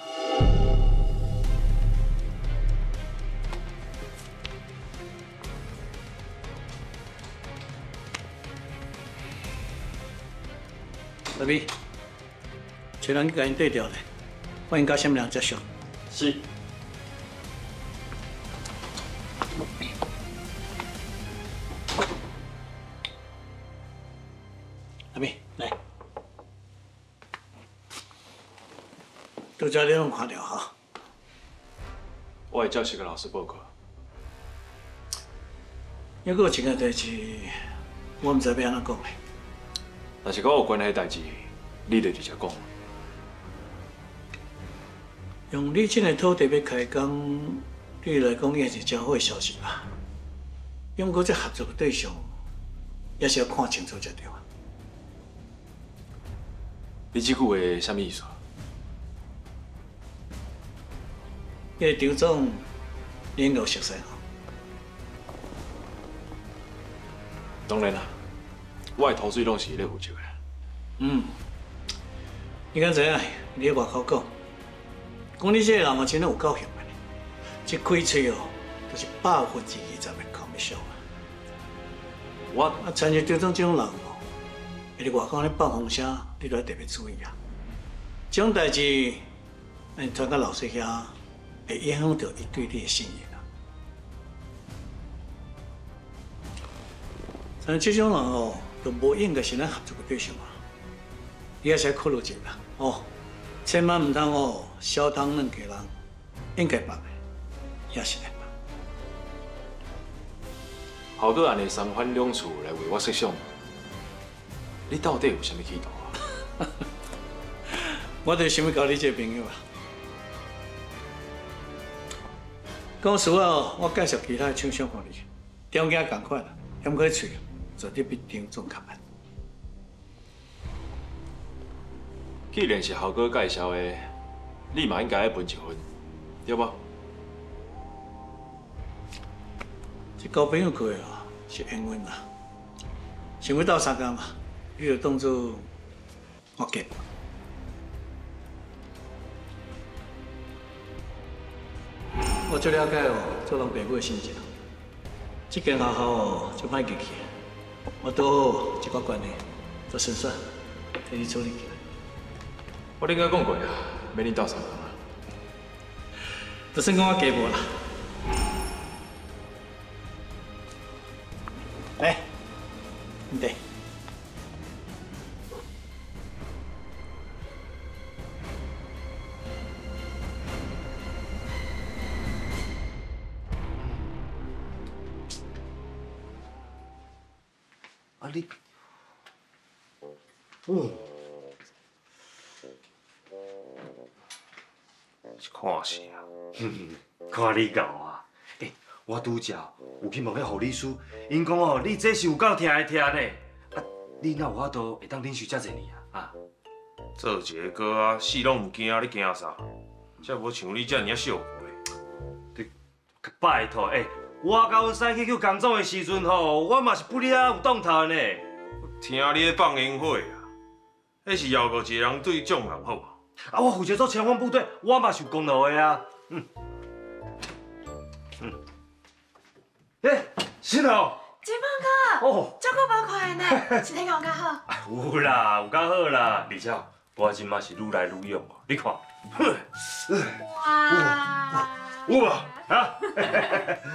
阿美，找人去甲因对调咧，看因甲什么人接触。是。阿美，来，都叫你拢看到哈。我会照实甲老师报告。还佫有一件代志，我毋知要安怎讲咧。 但是跟我有关系的代志，你就直接讲。用你这个土地要开工，对你来讲也是真好的消息啦。不过这合作的对象，也是要看清楚才对啊。你这句话什么意思？迄个张总，你应该熟悉吼。当然啦。 我的投资拢是伊咧负责的。嗯，你敢知影？你喺外口讲你这个人嘛，真的有够幸运的，一开嘴哦，就是20%的commission啊。我啊，参与张总这种人哦，伫外口咧放风声，你都要特别注意啊。这种代志，咱传到老师遐，会影响到伊对你的信任啊。像这种人哦，就无应该是咱合作的对象啊。你也是考虑一下哦，千万唔通哦，小当两个人应该办的，也是的。 好多人的三番两次来为我设想，你到底有啥物企图啊？我就想要交你做朋友啊。到时候我介绍其他厂商给你，条件同款啦，嫌过嘴，绝对比张总较慢。既然是豪哥介绍的，你嘛应该爱分一份，对不？ 是交朋友过的哦，是缘分啦。想要斗相共嘛，你就当做我结。我最了解哦，做人爸母的心情。这间学校哦，就歹入去，我拄好一个关系，做先生替你处理起来。我应该讲过啊，免你斗相共啊。就算讲我结无啦。 来，你对。啊你，是看死啊！看你搞啊！欸 我拄则有去问迄护理师，因讲哦，你这是有够听的听嘞，啊，你哪有法度会当忍受遮侪年啊？啊，做一个哥啊，死拢唔惊，你惊啥？才无像你遮尔啊受气。拜托，哎，我甲阮婿去救工作的时阵吼，我嘛是不哩啊有动头呢。听你咧放烟火啊，迄是饶过一个人对众人好啊。啊，我负责做前方部队，我嘛是有功劳的啊。嗯。 哎，新豪，金芳哥，哦，照顾无快呢，身体有较好。有啦，有较好啦，而且我今嘛是愈来愈勇哦，你看，哇，有无？啊，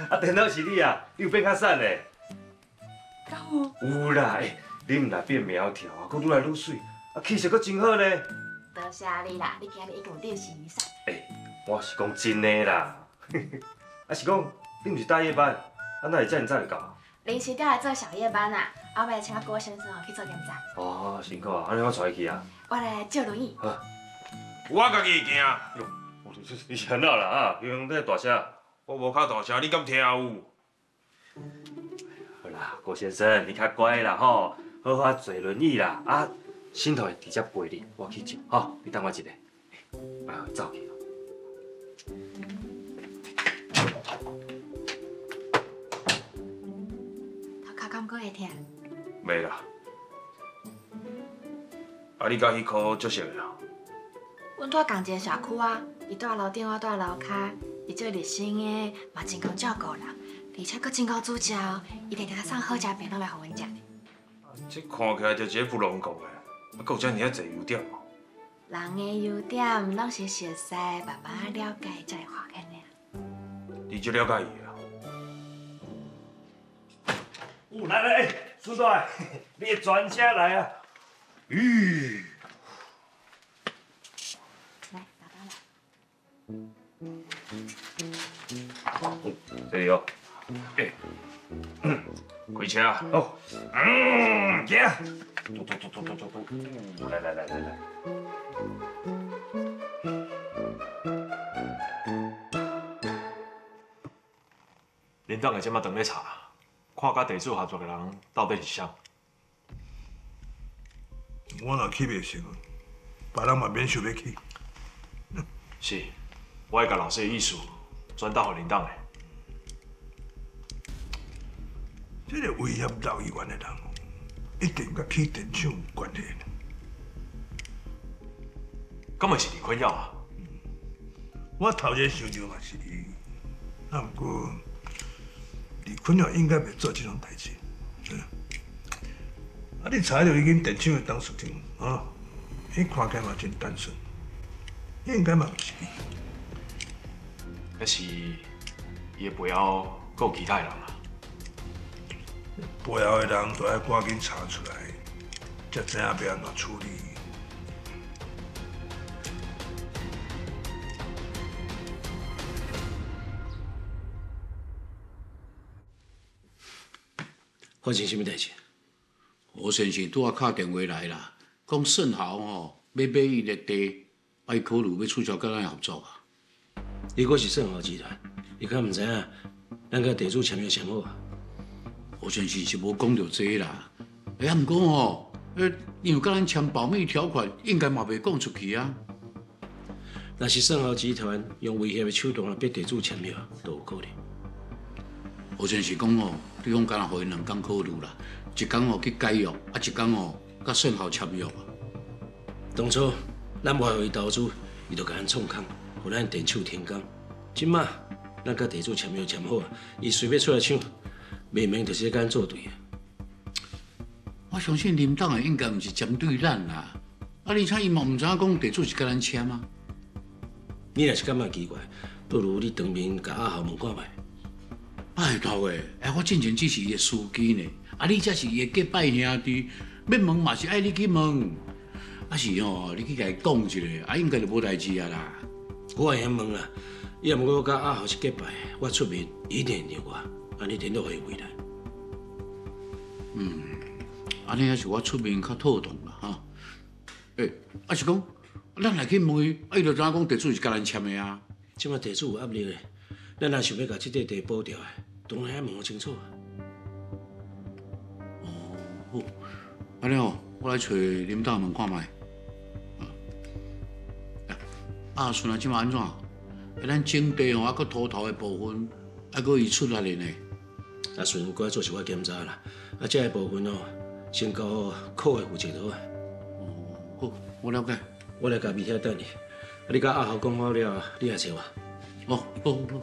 啊，电脑是你啊，你有变较瘦嘞？有。有啦，哎，你唔但变苗条啊，佫愈来愈水，啊，气色佫真好咧。多谢你啦，你今日已经有练习一下。哎，我是讲真诶啦，啊是讲你唔是大夜班？ 啊，那你这样在搞？临时调来做小夜班啊，后尾请郭先生哦去做检查。哦，辛苦啊，安尼我带伊去啊。我来借轮椅。啊，我家己行。哟，我这你闲闹啦啊！你讲这大声，我无较大声，你敢听有？好啦，郭先生，你较乖啦吼，好好坐轮椅啦啊，新头会直接陪你，我去接吼，你等我一下。啊，走去。 够会疼？袂啦，啊！你甲迄科接熟了？阮住同一个社区啊，伊住楼顶，我住楼骹，伊做热心的，嘛真够照顾人，而且佫真够煮食哦。伊定定送好食品拢来互阮食。这看起来就一个不拢讲的，啊，佫有遮尔啊侪优点哦。人的优点拢是熟悉、慢慢了解才会发现的。你就了解伊啊？ 来来哎，孙大，你转车来啊！咦，来，打包来。这里哦，哎，开车啊！哦，行，走，来来来来来。恁当个即马等咧查。 看甲地主合作的人到底是啥？我若去袂成，别人嘛免想要去。是，我会甲老师的意思转达给恁党的。这个威胁老议员的人，一定甲起电厂有关系。根本是你困扰啊！我头先想着嘛是你，那不过。 李坤了应该袂做这种代志，啊！你查到已經電廠當事情，啊，迄看起來嘛真單純，應該嘛是。可是伊個背後閣有其他人啊！背後個人就要趕緊查出來，才知影要安怎處理。發生什麼代誌？ 何先生拄啊敲電話来啦，讲盛豪吼要买伊个地，爱考虑要促销甲咱合作啊。如果是盛豪集团，伊敢毋知影咱甲地主签约上好啊。何先生是无讲到这啦，哎呀，毋过吼，因为甲咱签保密条款，应该嘛袂讲出去啊。若是盛豪集团用威胁的手段来逼地主签约，都有可能。何先生讲哦，对方敢若互因两工考虑啦。 一天哦去解约，啊一天哦甲盛豪签约啊。当初咱无互伊投资，伊就甲咱创空，互咱电厂停工。即马咱甲地主签约签好啊，伊随便出来抢，明明就是甲咱作对啊。我相信林董啊，应该毋是针对咱啦。啊，而且伊嘛毋知影讲地主是甲咱签啊。你若是感觉奇怪，不如你当面甲阿豪问看卖。拜托诶，哎，我进前只是伊个司机呢。 啊！你才是伊个结拜兄弟，要问嘛是爱你去问，啊是哦，你去甲伊讲一下，啊应该就无代志啊啦。我会晓问啦，伊若毋过我甲阿豪是结拜，我出面一定会让我，安尼顶多会回来。嗯，安尼还是我出面较妥当啦哈。诶，啊是讲，咱来去问伊，啊伊就知影讲地主是甲咱签的啊。即摆地主有压力嘞，咱若想要甲即块地保掉，当然爱问清楚啊。 好，安尼哦，我来找林大门看卖。啊，孙啊，即马安怎？咱整地哦，还佫土头的部分，还佫伊出力嘞呢。啊，孙，过来做一寡检查啦。啊，这个部分哦，先交科的负责好啊。哦，好，我了解。我来甲米遐等你。啊，你甲阿豪讲好了，你来找我。哦，好，好，好。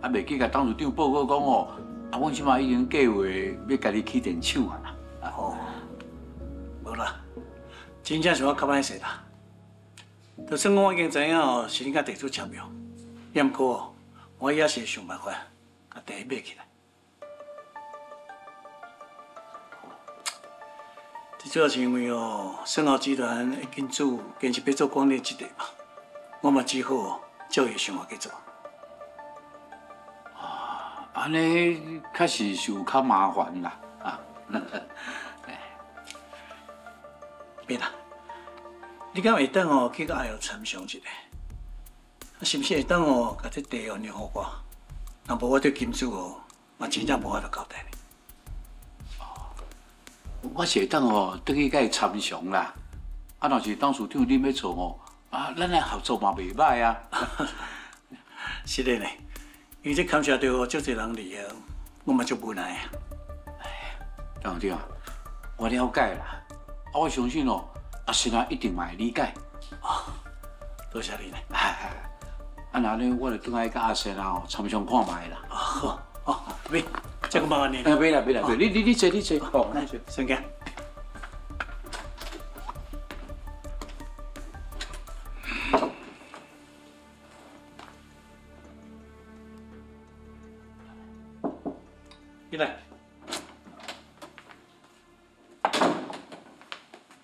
啊，未记甲董事长报告讲哦，啊，阮即马已经计划要家己起电厂啊啦。啊好，无啦，真正是我较歹势啦。就算我已经知影哦，是恁甲地主签约，也毋过哦，我也是想办法甲地买起来。最主要是因为哦，盛豪集团已经做坚持要做光电基地嘛，我嘛只好照伊想法去做。 安尼确实是有较麻烦啦，啊！别啦，你敢会当哦去甲阿友参详一下，啊，是不是会当哦甲这地哦让互我？若无我对金主哦，嘛真正无法度交代咧。哦，我是会当哦倒去甲伊参详啦，啊，若是董事长你要做哦，啊，咱来合作嘛袂歹啊。是的呢。 伊这牵涉到哦，足侪人利益，我嘛足无奈啊。董事长，我了解啦，啊，我相信哦，阿新啊一定嘛会理解。哦，多谢你呢。啊，那呢，我就转来甲阿新啊参详看卖啦。好，哦，别，再讲麻烦你。哎，别啦，别啦，别，你坐，你坐。好，来，先讲。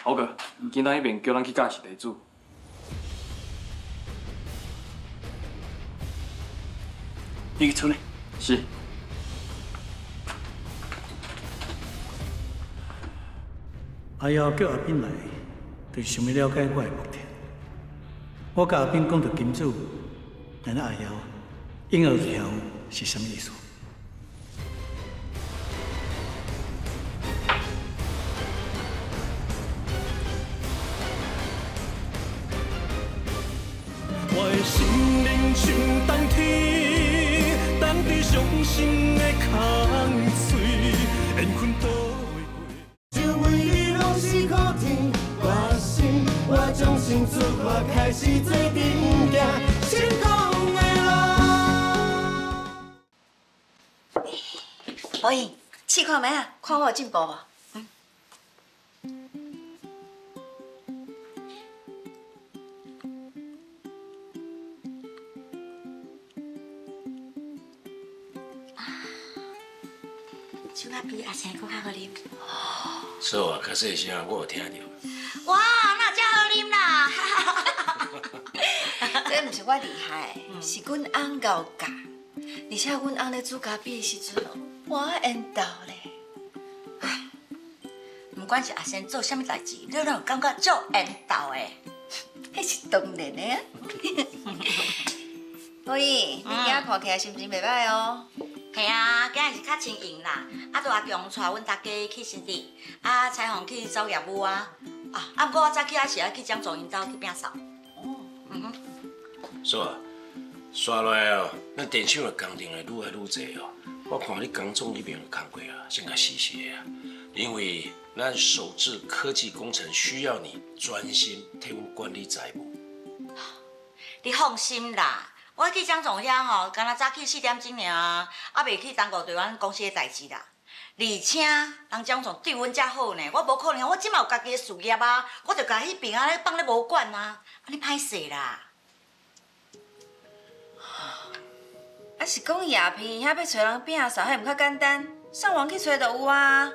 豪哥，今仔迄边叫咱去监视地主。你去处理。是。阿瑶叫阿斌来，就是想要了解我的目的。我甲阿斌讲到金主，咱阿瑶婴儿潮是啥物意思？ 我的心灵像冬天，冻在伤心的空嘴，缘分倒位过。就为你拢是苦甜，我心我将心出发，开始做阵行成功的路。博英，试看卖啊，看我有进步无？嗯。 酒啊比阿生佫较好啉，是哦，较细声我有听着。哇，那真好啉啦！这毋是我厉害，是阮翁教教，而且阮翁咧煮咖啡的时阵，我缘投咧。唉，不管是阿生做啥物代志，你拢感觉足缘投的，迄是当然的。博英，你今仔看起来心情袂歹哦。 系啊，今日是较轻盈啦，啊，都阿强带阮大家去新地，啊，彩虹去走业务啊，啊，不过我早起还是要去漳州因兜去摒扫。哦，嗯哼。叔啊，刷落来哦，咱电厂的工程会愈来愈侪哦。我看你工总那边的工作啊，先甲细细啊，因为咱首置科技工程需要你专心替阮管理财务。你放心啦。 我去漳州遐吼，敢若早起4点钟尔，啊袂去耽误对阮公司的代志啦。而且人漳州对阮遮好呢，我无可能，我即嘛有家己的事业啊，我著甲迄边啊咧放咧无管啊，安尼歹势啦。啊是讲鸦片遐要找人摒扫，遐毋较简单，上网去找就有啊。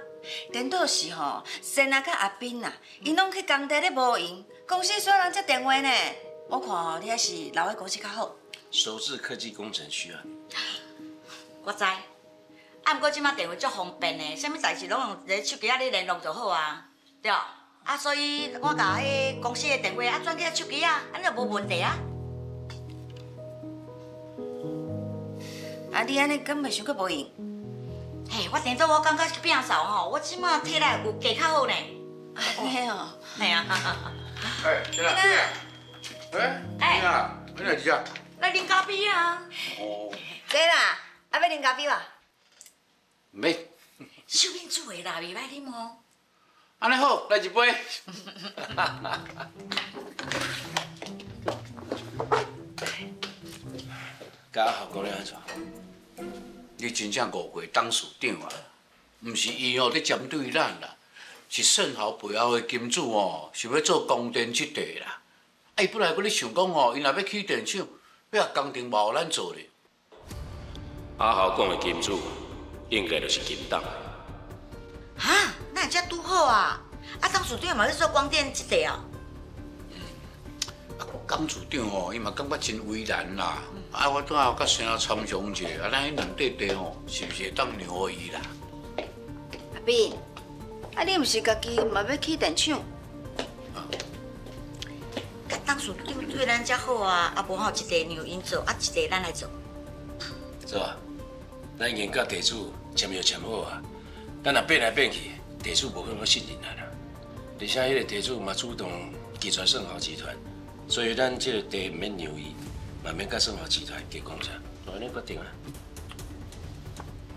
颠倒是吼，先啊甲阿斌啊，因拢去工地咧无闲，公司煞人接电话呢。我看吼，你还是留喺公司较好。 首置科技工程需要你，我知。啊，不过即摆电话足方便的，啥物代志拢用个手机仔咧联络就好啊，对。啊，所以我甲迄公司的电话啊转去啊手机啊，安尼就无问题啊。啊，你安尼敢袂想阁无用？嘿，我顶早我感觉去摒扫吼，我即摆体力有加较好呢。哎呦，系啊。哎，囡仔，哎，囡仔，你来几啊？ 来啉咖啡啊！哦，对啦，啊要啉咖啡哇？没，小明煮的啦，袂歹啉哦。安尼好，来一杯。甲我合作了安怎？你真正误会董事长啊！毋是伊哦，伫针对咱啦，是盛豪背后的金主哦，想要做光电这块啦。哎，本来我咧想讲哦，伊若要起电厂。 要工程无咱做咧。阿豪讲的金主，应该就是金董。哈，那人家拄好啊！啊，董事长嘛在做光电这块哦。啊，董事长吼，伊嘛感觉真为难啦。啊，我拄仔甲先啊参详者，啊，咱迄两块地吼，是毋是会当让互伊啦？阿斌，啊，你毋是家己嘛要起电厂？ 董事长对咱遮好啊，啊无吼一地让因做，啊一地咱来做。是吧？咱已经甲地主签约签好啊，咱若变来变去，地主无可能信任咱啦。而且迄个地主嘛主动拒绝盛豪集团，所以咱即个地毋免让伊，嘛免甲盛豪集团结公差。安尼决定啊！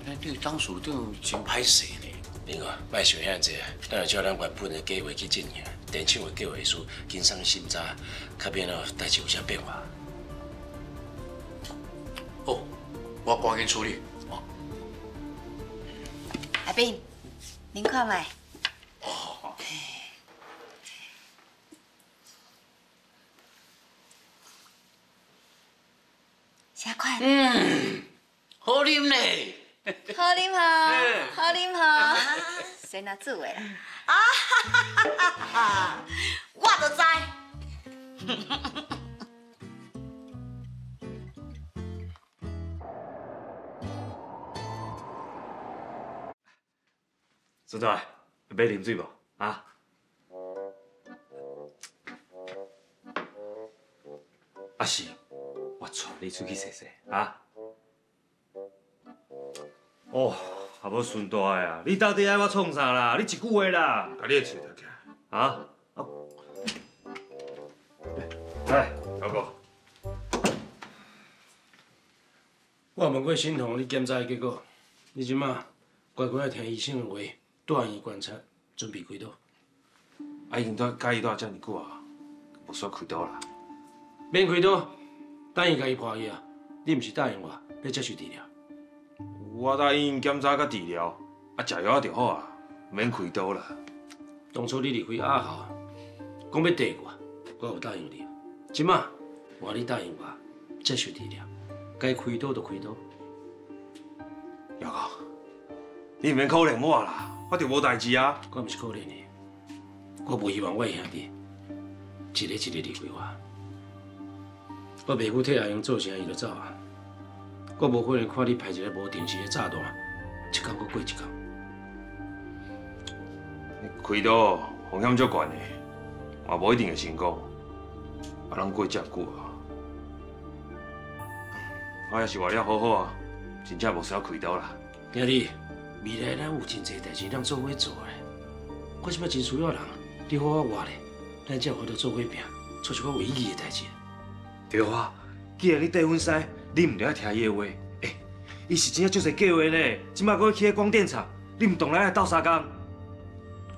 咱对董事长真歹势呢。另外，莫想遐济啊，咱就照咱原本的计划去进行。 电厂的计划书，经常审查，较免哦，代志有啥变化。哦，我赶紧处理。哦，阿斌，您看麦。哦。啥款？嗯，好啉嘞。好啉哈，好啉哈。谁拿煮的啦？ 啊哈哈哈！我就知。孙大，要啉水无？啊？阿是，我带你出去踅踅啊！哦，阿要孙大个啊！你到底爱我创啥啦？你一句话啦！把你的嘴摕起来啊！来，老哥，我问过新彤，你检查的结果，你即马乖乖听医生的话，住院观察，准备开刀。啊，已经住介意住遮尼久啊，无需要开刀啦。 免开刀，等伊家己破去啊！你毋是答应我要接受治疗？我答应检查甲治疗，啊，食药啊就好啊，免开刀啦。当初你离开阿豪，讲要缀我，我有答应你。即马换你答应我接受治疗，该开刀就开刀。姚哥，你毋免可怜我啦，我著无代志啊。我毋是可怜你，我无希望我的兄弟一日一日离开我。 我袂久替阿英做啥，伊就走啊！我无可能看你排一个无定时的炸弹，一天搁过一天。开刀风险足悬的，也无一定会成功。啊，咱过遮久啊，我也是活了好好啊，真正无需要开刀啦。兄弟，未来咱有真济代志咱做伙做诶，我即摆真需要人，你好好活咧，咱才有法度做伙拼，做一寡有意义诶代志。 对啊，既然你缀阮婿，你毋着爱听伊的话。哎，伊是真正足侪计划呢，即摆搁去迄光电厂，你毋同咱来斗相共。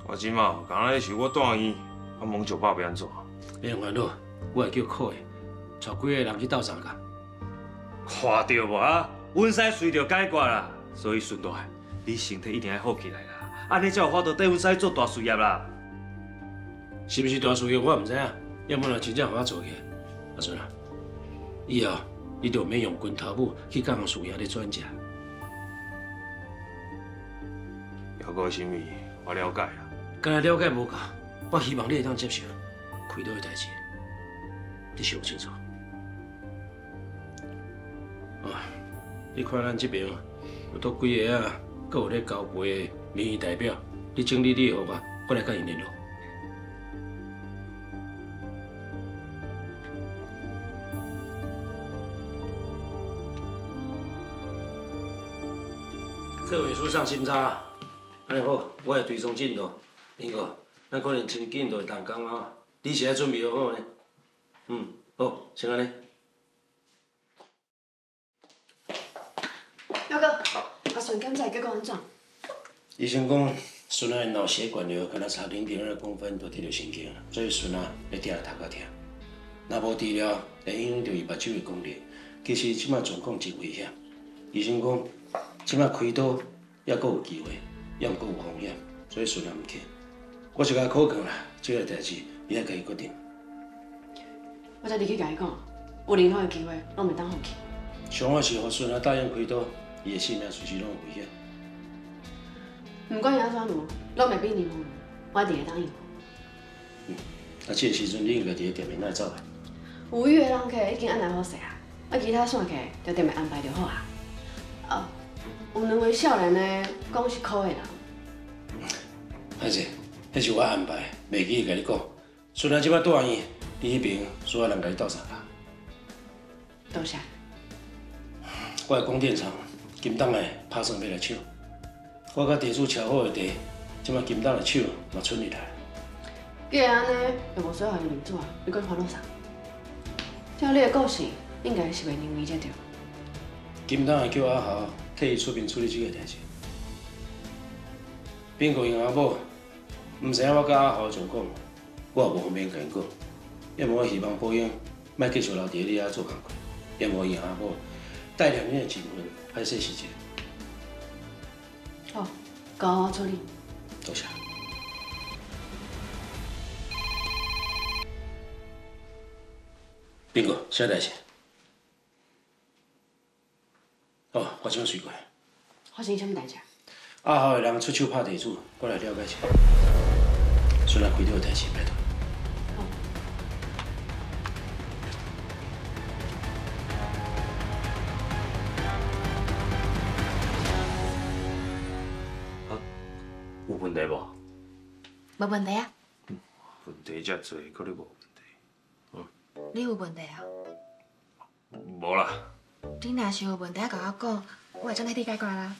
我即摆刚刚咧想我住院，我问酒吧要安怎？别烦恼，我会叫苦的，带几个人去斗相共。看到无啊？阮婿随着解决啦，所以顺大，你身体一定要好起来啦，安尼才有法度缀阮婿做大事业啦。是毋是大事业我毋知影，要么若真正互我做起，阿顺啊。 以后你就免用拳头母去甲人事业咧转嫁。姚哥的心意，我了解啦。干那了解无够，我希望你会当接受开刀的代志，你想清楚。啊，你看咱这边有倒几个啊，搁有咧交陪的民意代表，你整理你的号码，我来甲伊联络。 各位书上审查，安尼好，我会追踪进度。英哥，咱可能真紧就会动工啊，你是爱准备好好呢？嗯，好，先安尼。姚哥，阿顺检查结果安怎？医生讲，孙仔脑血管瘤可能差0.2公分就得到神经，所以孙仔要定头壳疼。若无治疗，会影响到伊目睭的功能。其实即摆状况真危险。医生讲。 即摆开刀，还阁有机会，还阁有风险，所以尽量毋去。我是甲考虑啦，即个代志伊爱家己决定。我才入去甲伊讲，有任何个机会，拢袂当放弃。上好是互孙仔答应开刀，伊个性命随时拢有危险。毋管伊安怎弄，拢袂比你好，我一定会答应。嗯，啊，即个时阵你应该伫个店面内走来。有预约人客已经安排好势啊，啊，其他线客就店面安排就好啊。哦。 有两位少年的，讲是苦的人。阿姐，迄是我安排，袂记甲你讲。虽然即摆住院，你迄边需要人甲你斗相共。多谢。我的光电厂金董的拍算要来抢，我甲地主超好的地，即摆金董的手嘛伸入来。既然安尼，又无需要伊面子啊，你搁烦恼啥？照你的个性，应该是袂认为才对。金董会叫阿豪。 替伊出面处理这个代志。并过因阿母，毋知影我甲阿豪怎讲，我也无方便甲因讲。要么我希望宝英莫继续留伫你遐做工课，要么因阿母带领恁的情分，歹势是真。好，交我处理。多谢。并过啥代志？ 哦，我即摆随过。发生什么代志？阿豪的人出手拍地主，我来了解一下。孙仔开刀的代志，拜托。好。啊，有问题无？无问题啊。问题遮多，可你无问题。嗯。你有问题啊？冇啦。你若是有问题，甲我讲，我会尽力去解决啦。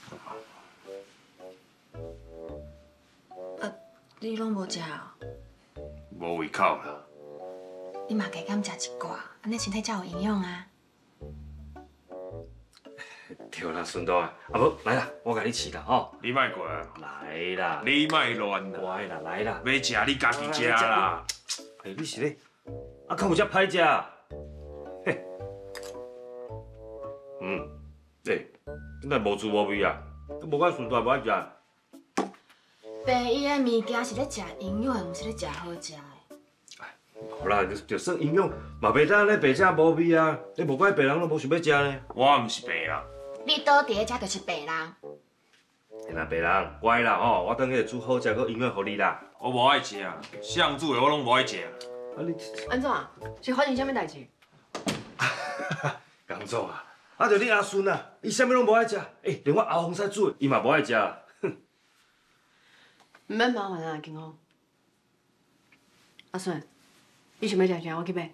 你拢无食哦？无胃口啦。你嘛加减食一寡，安尼身体才有营养啊。 对啦，顺道啊，啊无来啦，我甲你饲啦吼。你莫过来。来啦。你莫乱啦。乖啦，来啦。要食你家己食啦。哎，你是咧？啊，敢有遮歹食？嘿。嗯，对，真乃无滋无味啊，都无怪顺道无爱食。爸，伊个物件是咧食营养，毋是咧食好食个。哎，好啦，就算营养，嘛袂当咧白食无味啊。你无怪别人拢无想要食咧。我毋是白人。 你倒伫咧遮就是白人，嘿啦白人，乖啦吼，我等下煮好食，搁营养互你啦。我无爱食，上煮的我拢无爱食。啊你安怎？是发生啥物代志？工作啊，啊着你阿孙啊，伊啥物拢无爱食，哎，连我阿洪婿煮的，伊嘛无爱食。哼，毋免麻烦啊，景宏。阿孙，你想要食啥？我去买。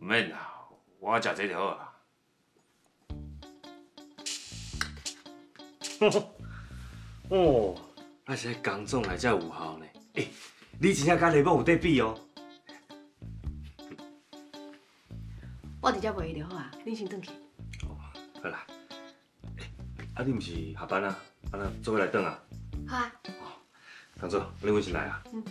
毋免啦，我食这就好啊。 哦，那些工总来才有效呢。哎，你真正甲雷某有得比哦。我伫遮卖伊就好啊，你先转去。哦，好啦。啊，你毋是下班啊？安那做伙来转啊？好啊。哦，工总，你阮先来啊。嗯。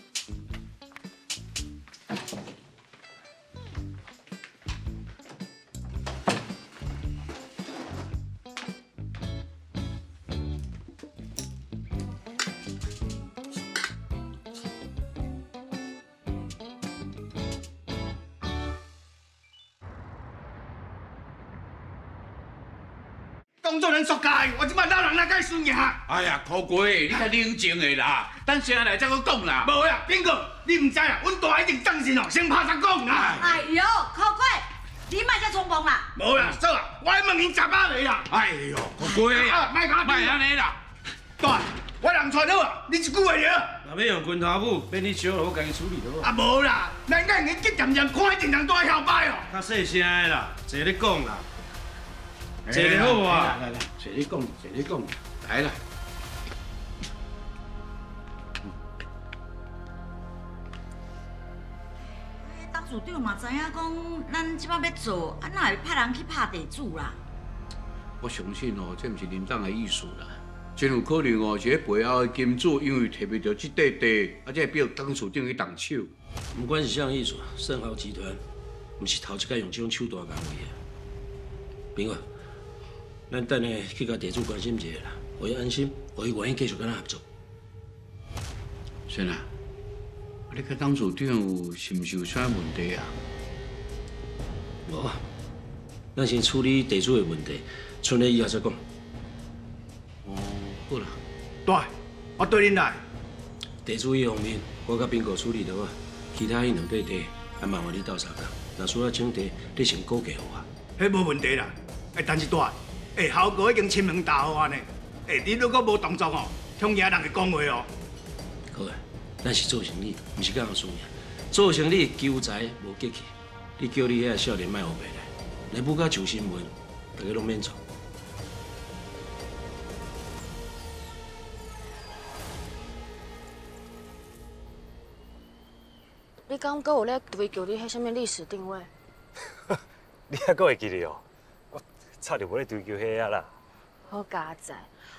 作假，我即摆老人来甲伊算呀！哎呀，苦瓜，你较冷静的啦，等下来再佫讲啦。无啦，边个？你毋知啦，阮大一定当真哦，先拍才讲啦。哎呦，苦瓜，你莫遮冲动啦。无啦，走啦，我来问因十八个啦。哎呦，苦瓜，莫安尼啦。大，我人传好啊，你一句话了。若要用拳头母，变你小了，我家己处理好。啊无啦，咱眼睛急渐渐看迄阵人大嚣摆哦。较细声的啦，坐咧讲啦。 坐你好无啊？来来，坐你讲，来啦。当处长嘛知影讲，咱即摆要做，啊哪会派人去拍地主啦？我相信哦，这毋是林长的意思啦，真有可能哦，是迄背后的金主因为摕袂到即块地，啊才逼当处长去动手。不管是啥意思，盛豪集团毋是头一摆用这种手段干为啊。 明哥，咱等下去甲地主关心一下啦，互伊安心，互伊愿意继续跟咱合作。先啊，你甲董事长是毋是有啥问题啊？无，咱先处理地主的问题，剩咧以后再讲。哦，好啦。对，我对恁来。地主迄方面，我甲斌哥处理着啊，其他迄两块地，还麻烦你斗相共。若需要抢地，你先估价我。 迄无问题啦，哎，但是大，哎，豪哥已经亲门打好安尼，哎，你如果无动作哦，恐吓人会讲话哦。好啊，咱是做生意，毋是干好事业。做生意求财无急气，你叫你遐少年卖后白来，来要甲上新闻，大家拢免做。你敢搁有咧追求你迄啥物历史定位？你还阁会记得哦？我差点无咧追求遐个啦。好佳哉，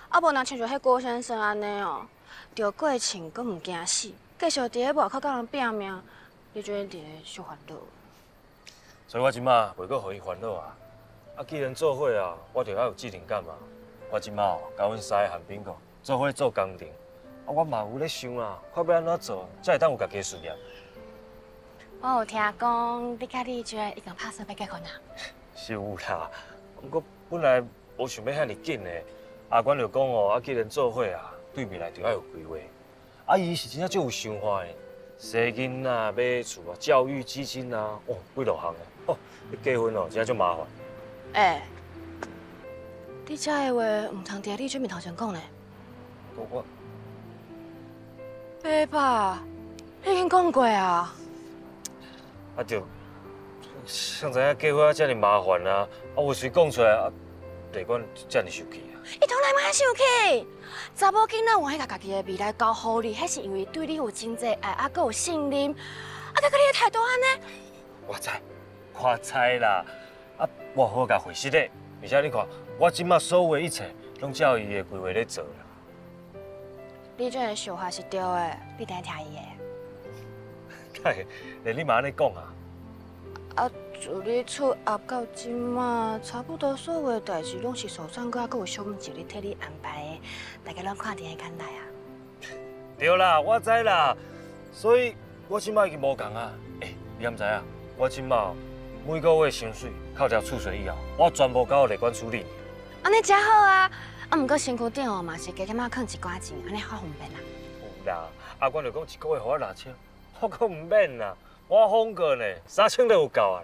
啊无若像着迄郭先生安尼哦，着过穿阁毋惊死，继续伫咧外口甲人拼命，你就会伫咧受烦恼。所以我即马袂阁互伊烦恼啊！啊，既然做伙啊，我着要有责任感嘛。我即马哦，甲阮师韩炳哥做伙做工程，啊，我嘛有咧想啊，看要安怎做，才会当有家己事业。 我有听讲，你甲你姐已经拍算要结婚啦。是有啦，不过本来无想要遐尼紧的。阿官就讲哦，啊既然做伙啊，对未来就要有规划。啊，伊是真正足有想法的，生囡仔、买厝啊、教育基金啊，哦，几落项的。哦，你结婚哦，真正足麻烦。哎，你遮的话唔通伫你姐面头前讲嘞。我。爸爸，你已经讲过啊。 啊，就谁知影结婚啊这么麻烦啊，啊有时讲出来啊，对阮这么生气啊。伊从来嘛生气，查某囡仔愿意把家己的未来交互你，迄是因为对你有真济爱，啊，佮有信任，啊，佮你的态度安尼。我知，我知啦，啊，我好甲回失的，而且你看，我即马所有的一切，拢照伊的规划咧做啦。 你这个想法是对的，你得听伊的。哎，连你妈安尼讲啊！啊，自你出压到即马，差不多所有代志拢是首长哥啊，佮有小妹一日替你安排的，大家拢看伫眼干来啊。对啦，我知啦，所以我即马已经无共啊。哎，你敢知啊？我即马每个月薪水扣掉厝水以后，我全部交内管处理。安尼真好啊！ 啊，不过辛苦点哦，嘛是加点仔放一寡钱，安尼较方便啦。有啦，啊，我著讲一个月给我6,000，我讲唔免啦，我封过呢，3,000就有够啊，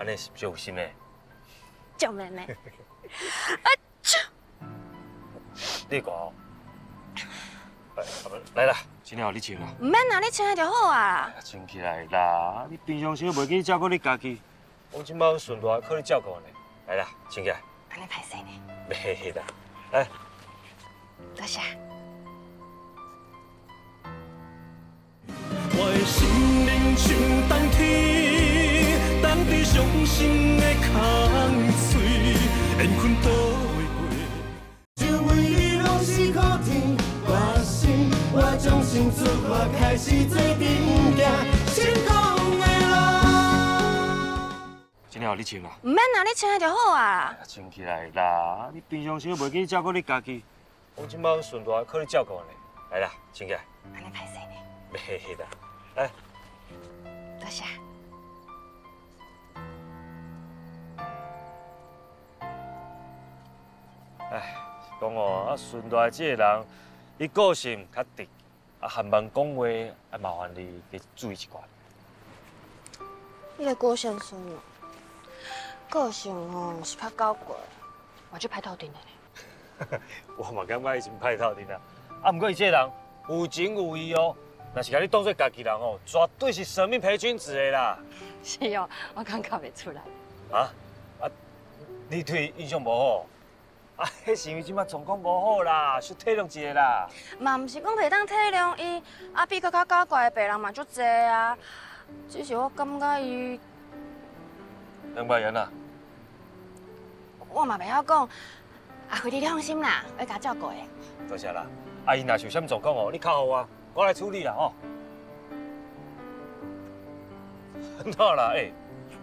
安尼是不是有心嘞？救命嘞！啊，这你看哦，来啦，今天互你穿啦。唔免啦，你穿下就好啊。穿起来啦，你平常时袂记照顾你家己，我今摆顺带靠你照顾呢。来啦，穿起来。安尼歹势呢？袂啦。 哎，多谢。我的心灵像冬天，冻在伤心的空嘴，缘分倒位过，就为你拢是苦甜。我心，我将心出，我开始做阵不惊成功的路。今天互你穿啦。唔免啦，你穿下就好啊。 穿起来啦！你平常时袂记照顾你家己，我今摆顺带靠你照顾呢。来啦，穿起来。安尼歹势呢？袂啦，来。多谢。哎，讲哦，啊顺带这个人，伊个性较直，啊含慢讲话，啊麻烦你加注意一寡。你个个性酸哦。 个性哦是较高贵，我就歹透顶的。我嘛感觉伊真歹透顶啊！啊，不过伊这人有情有义哦，若是甲你当做家己人哦，绝对是舍命陪君子的啦。是哦，我感觉袂出来。啊啊！你对伊印象无好？啊，迄是因为即摆状况无好啦，少体谅一下啦。嘛，毋是讲袂当体谅伊，啊比佫较高贵的白人嘛足济啊。只是我感觉伊两百元啊。 我嘛袂晓讲，阿辉你放心啦，我甲照顾的。多谢啦，阿姨若是有啥物状况哦，你靠我，我来处理啦吼。哪啦哎，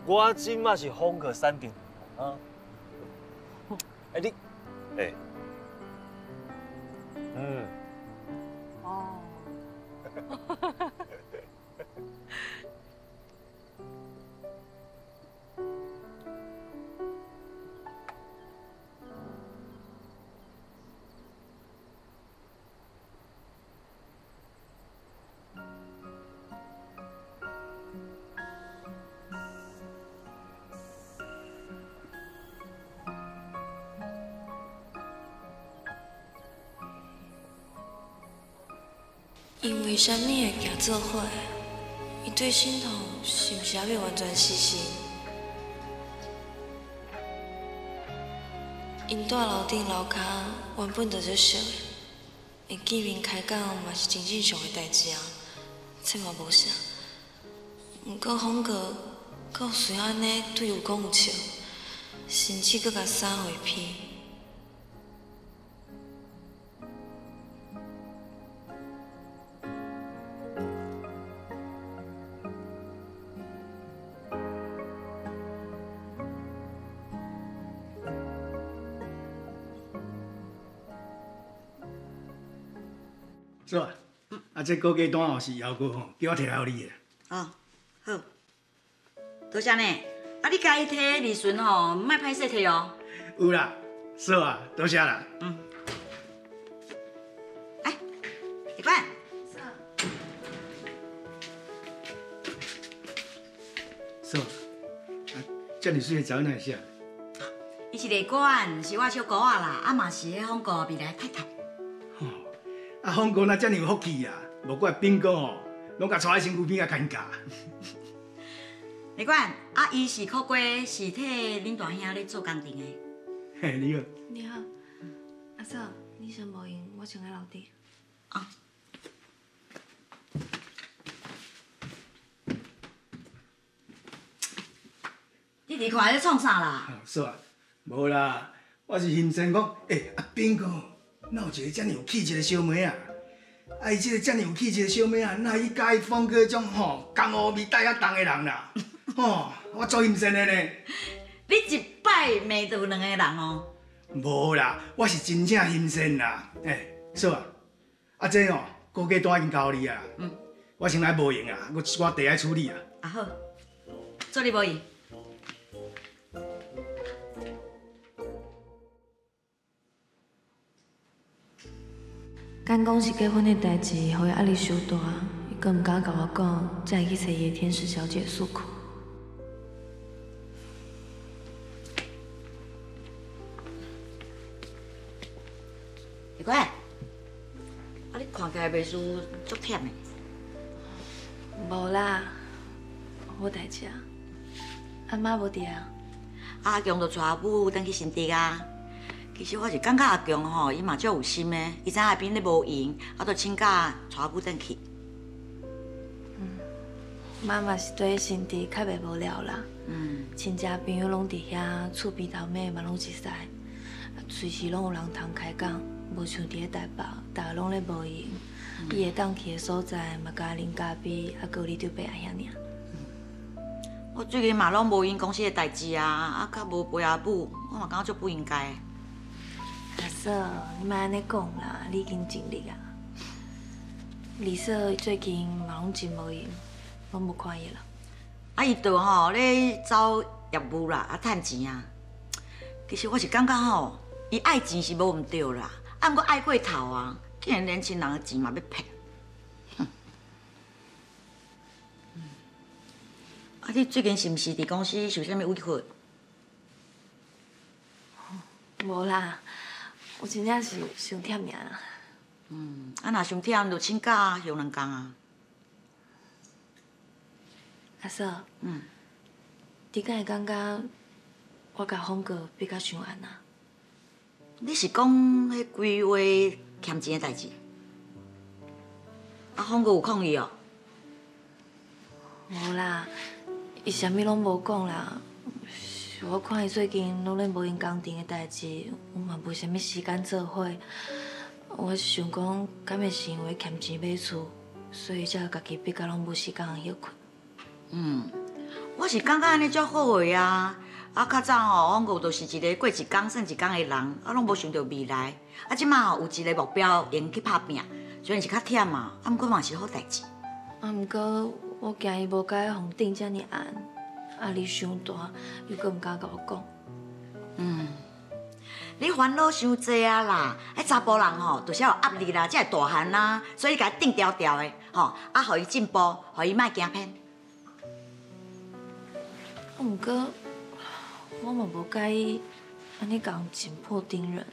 我即嘛是风格山顶啊。哎你，哎，嗯，哦，因为啥物会行做伙？伊对心痛是毋是还未完全死心？因住楼顶楼骹原本就熟的，会见面开讲嘛是真正常诶代志啊，这嘛无啥。毋过方哥，阁有需要安尼对有讲有笑，甚至阁甲三回片。 是吧？啊，这高阶单哦是姚哥吼，叫我摕来给你的。哦，好，多谢呢。啊，你家己摕利润吼，莫歹势摕哦。有啦，是啊，多谢啦。嗯。哎，李冠。是啊。是啊。啊，这利润的找哪下？伊是李冠，是我小姑啊啦，啊嘛是迄方哥未来歹趁。 啊，方哥那遮尔有福气啊，无怪兵哥吼，拢甲带喺身躯边啊，尴尬。你看，啊，伊是苦瓜，是替恁大兄咧做工程的。嘿，你好。你好，阿嫂，你先无闲，我先来楼底。啊。你伫看咧创啥啦？嫂啊，无啦，我是欣欣讲，阿斌哥，哪有一个遮尔有气质的小妹啊？啊，伊这个遮尔有气质的小妹啊，哪伊介意风格种吼，江湖味带较重的人啦？ 哦，我做阴生的呢。你一摆骂到两个人哦？无啦，我是真正阴生啦。嫂啊，啊这哦，估计都已经交你啊。嗯。我先来无闲啊，我地爱处理啊。啊好，做你无闲。干讲是结婚的代志，予伊压力伤大，伊阁唔敢甲我讲，才会去找伊的天使小姐诉苦。 奇怪，啊！你看起来袂输足忝的。无啦，无代志啊。阿妈无伫啊。阿强就娶某转去新竹啊。其实我是感觉阿强吼，伊嘛足有心的。伊知阿斌咧无闲，啊，就请假娶某转去。嗯，妈嘛是对新竹较袂无聊啦。嗯。亲戚朋友拢伫遐，厝边头尾嘛拢熟识，随时拢有人通开讲。 无像伫咧台北，大家拢咧无闲，伊会当去诶所在嘛，加啉咖啡，啊，高你就白阿遐尔。我最近嘛拢无闲公司诶代志啊，啊，较无陪阿母，我嘛感觉足不应该。阿嫂，你莫安尼讲啦，你已经尽力啊。李嫂最近嘛拢真无闲，拢无看伊啦。啊，伊倒吼咧走业务啦，啊，趁钱啊。其实我是感觉吼，伊爱钱是无毋对啦。 啊，毋过爱过头啊，竟然年轻人的钱嘛要骗。啊，你最近是毋是伫公司受啥物委屈？无啦，我真正是伤忝尔啦。嗯，啊，若伤忝就请假休两工啊。阿嫂，嗯，你敢会感觉我甲峰哥比较像安那？ 你是讲迄规划欠钱诶代志，啊，峰哥有抗议哦？无啦，伊啥物拢无讲啦。是我看伊最近拢咧无闲工程诶代志，我嘛无啥物时间做伙。我想讲，敢会是因为欠钱买厝，所以才家己比较拢无时间休困。嗯，我是感觉安尼足好诶啊。 啊，较早吼，往个就是一个过一天算一天的人，啊，拢无想到未来。啊，即摆吼有一个目标，用去拍拼，虽然是较忝嘛，啊，毋过嘛是好代志。啊，毋过我惊伊无解红顶遮尔暗，压力伤大，又阁毋敢甲我讲。嗯，你烦恼伤济啊啦！迄查甫人吼，就是要有压力啦，才会大汉啦，所以甲伊定条条的吼，啊，互伊进步，互伊莫惊骗。啊，毋过。 我嘛无介意安尼讲紧迫盯人。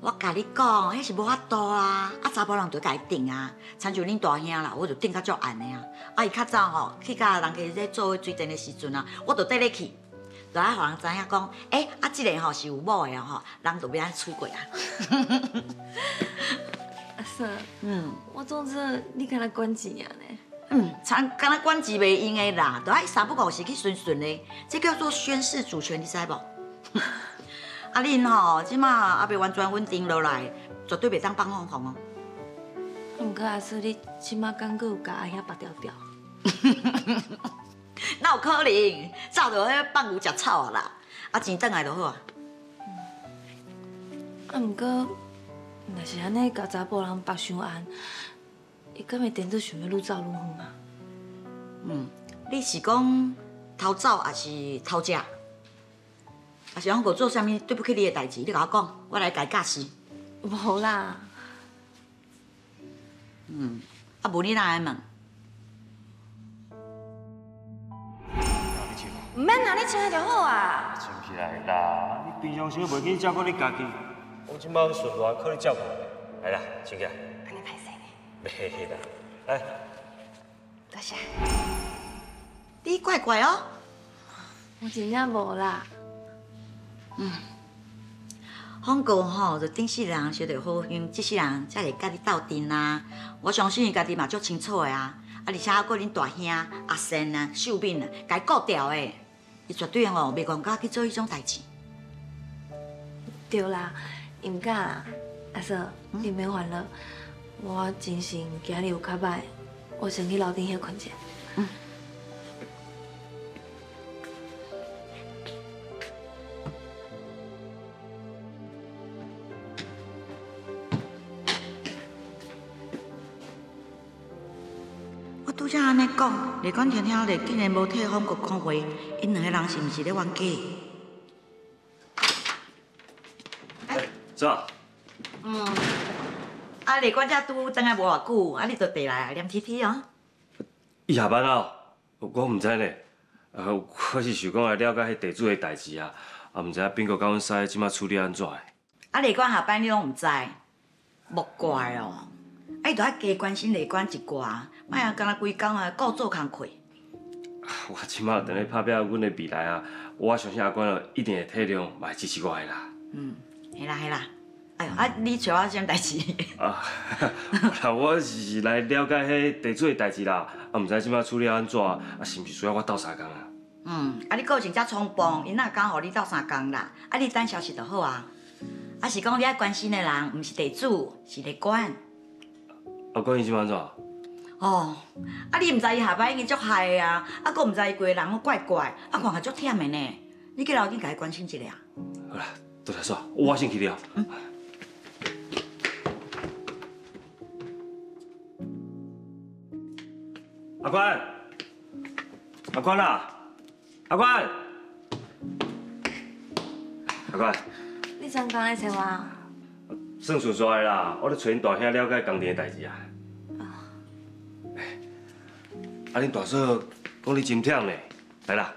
我甲你讲，迄是无法度啊！啊，查甫人就家己定啊，参像恁大兄啦，我就定较足暗的啊。啊，伊较早吼去甲人家咧做水电的时阵啊，我就缀你去，就爱互人知影讲，啊，即个吼是有某的吼，人就袂安出轨啊。阿嫂，嗯，我总之你敢若管钱尔呢？ 嗯，敢若管钱袂用的啦，着爱三不五时去巡巡的，这叫做宣示主权，你知无？啊恁吼，即马也袂完全稳定落来，绝对袂当放放放哦。毋过阿叔，你即马敢阁有甲阿兄白条条？哪有可能？早着迄放牛食草啊啦，啊钱转来就好啊。啊毋过，若是安尼甲查甫人白相安。 伊敢会点做想要愈走愈远啊？嗯，你是讲偷走还是偷食？还是讲我做啥物对不起你的代志？你甲我讲，我来家教死。无啦。嗯，啊无你哪会问？唔免啦，你穿起就好啊。穿起来啦，你平常时袂记照顾你家己，我即摆顺路靠你照顾。来啦，穿起来。安尼歹势。 没啦，哎，多谢。你怪怪哦。我真正无啦。嗯，放过吼，就顶世人学着好香，即世人才会甲你斗阵啊。我相信伊家己嘛足清楚的啊。啊，而且还过恁大兄阿仙啊、秀敏啊，家顾调的，伊绝对吼袂讲敢去做迄种代志。对啦，唔敢啦，阿嫂，你免烦恼。 我精神今日有较歹，我先去楼顶遐困者。嗯。我拄则安尼讲，李冠天兄弟竟然无替方国讲话，因两个人是毋是咧冤家？哎，走。嗯。 啊！你管只拄等下无偌久，啊你就地来黏 T T 哦。伊下班啊？我唔知呢。我是想讲来了解迄地主的代志啊，啊唔知啊边个甲阮师即马处理安怎的。啊！你管下班你拢唔知，莫怪哦。啊！伊着爱加关心你管一寡，莫啊干那规工啊顾做工课。我即马等咧拍拼阮的未来啊，我相信阿管了一定会体谅，嘛支持我的啦。嗯，系啦系啦。 啊！你找我什么代志？啊，我是来了解迄地主的代志啦，啊，毋知即摆处理安怎，啊，是毋是需要我斗相共啊？嗯，啊，你个性遮冲动，因哪敢互你斗相共啦？啊，你等消息就好啊。啊，是讲你爱关心的人，毋是地主，是地管。啊，管伊即摆安怎？哦，啊，你毋知伊下摆已经足害的啊，啊，佫毋知伊规个人怪怪，啊，看下足忝的呢。你去楼顶家伊关心一下。好啦，多谢叔，我先去了。嗯 阿官，阿官啊，阿官，阿官，你昨天来找我？算顺续的啦，我咧找恁大兄了解工地的代志啊。啊，恁大嫂讲你真忝呢，来啦，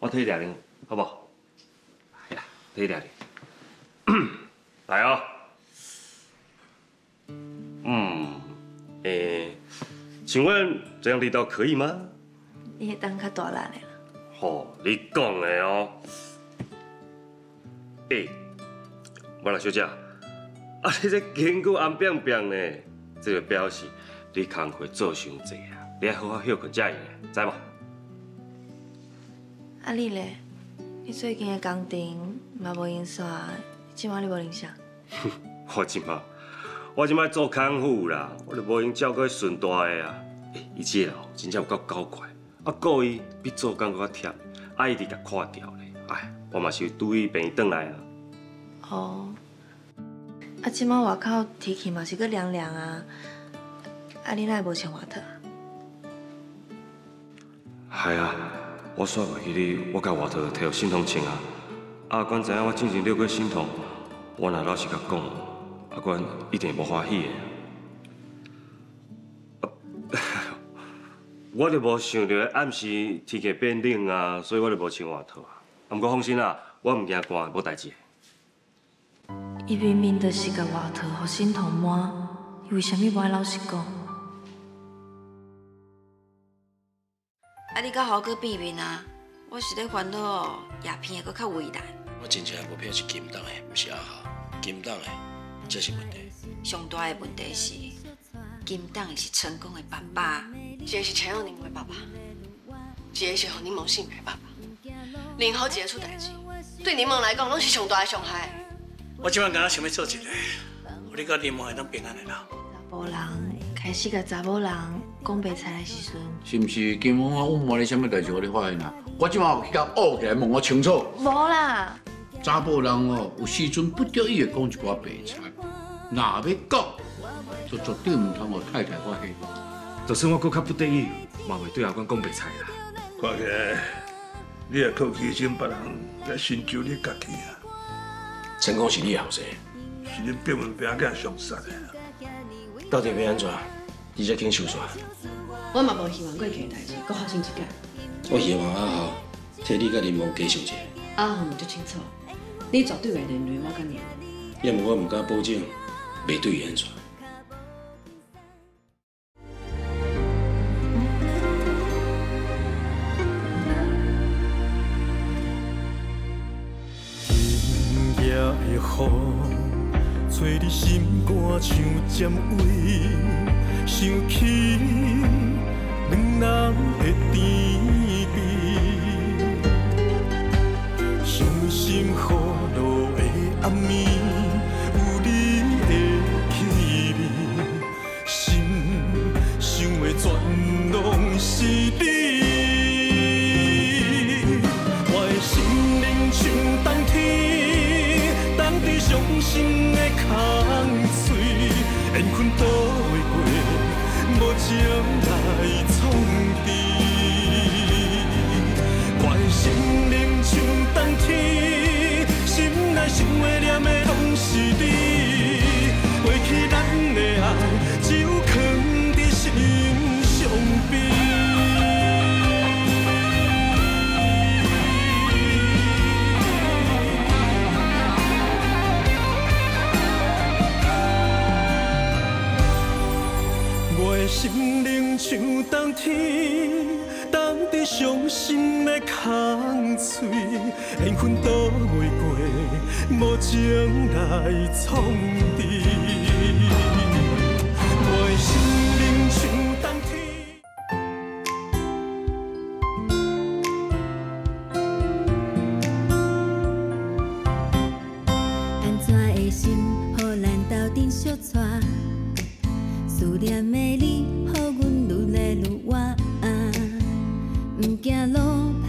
我替你抓恁，好不好？来啦，替你抓恁。来哦。嗯，诶。 请问这样力道可以吗？你当较大力了。吼、哦，你讲的哦。哎，我来小姐，啊，你这筋骨暗变变呢，这就表示你工课做伤济啊，你要好好休困才用，知无？啊，你嘞？你最近的工程嘛无用煞，即摆你无用啥？我即摆。 我即摆做康复啦，我就无用照顾顺大个啊。哎，伊这人真正有够搞怪，啊，顾伊比做工搁较忝，啊，伊直甲看掉咧。哎，我嘛是拄伊病转来啊。哦，啊，即摆外口天气嘛是搁凉凉啊，啊，你哪会无穿外套啊？系啊，我煞袂记哩，我甲外套摕互信彤穿啊。阿管知影我之前了过信彤，我若老实甲讲。 阿官一定无欢喜的，我就无想到暗时天气变冷啊，所以我就无穿外套啊。啊，不过放心啦，我唔惊寒，无代志。伊明明就是甲外套互心痛满，伊为虾米无爱老实讲？啊，你甲豪哥变面啊？我是咧烦恼哦，鸦片个较危难。我真正无骗是金党诶，毋是阿豪，金党诶。 这是问题。上大的问题是，金党是成功的爸爸，一个是陈永宁的爸爸，一个是洪柠檬姓的爸爸。任何一个出代志，对柠檬来讲，拢是上大的伤害。我今晚敢若想要做一个，互你甲柠檬会当平安的人。查甫人开始甲查某人讲白菜的时阵，是毋是金凤啊？我问你什么代志，互你发现啊？我今晚有去甲恶起来，问我清楚。无啦。 查甫人哦，有时阵不得已会讲一寡白贼，若要讲，就绝对唔通互太太发现。就算我搁较不得已，嘛袂对阿官讲白贼啦。看起来，你也靠提醒别人来寻求你家己啊。成功是你后生，是恁别问别人相杀的。到底要安怎？你才肯收煞？我嘛无希望过去的代志，搁发生一件。我希望阿豪替你甲林某加想一下。阿豪就清楚。 你绝对袂连累我甲你，要么我唔敢保证袂对伊安怎。的风，吹你心肝像针位，想起两人的甜蜜，想你心雨落的暗暝，有你的气味，心想的全拢是你。 伤心的空嘴，缘分倒会过，无情来创治。我的心冷像冬天，心内想的念的拢是你。过去咱的爱，只有藏在心上边。 心冷像冬天，冻在伤心的空嘴，缘分倒袂过，无情来创治。我的心冷像冬天。安怎的心，予咱斗阵相带？思念的你。 愈来愈晚，不行路。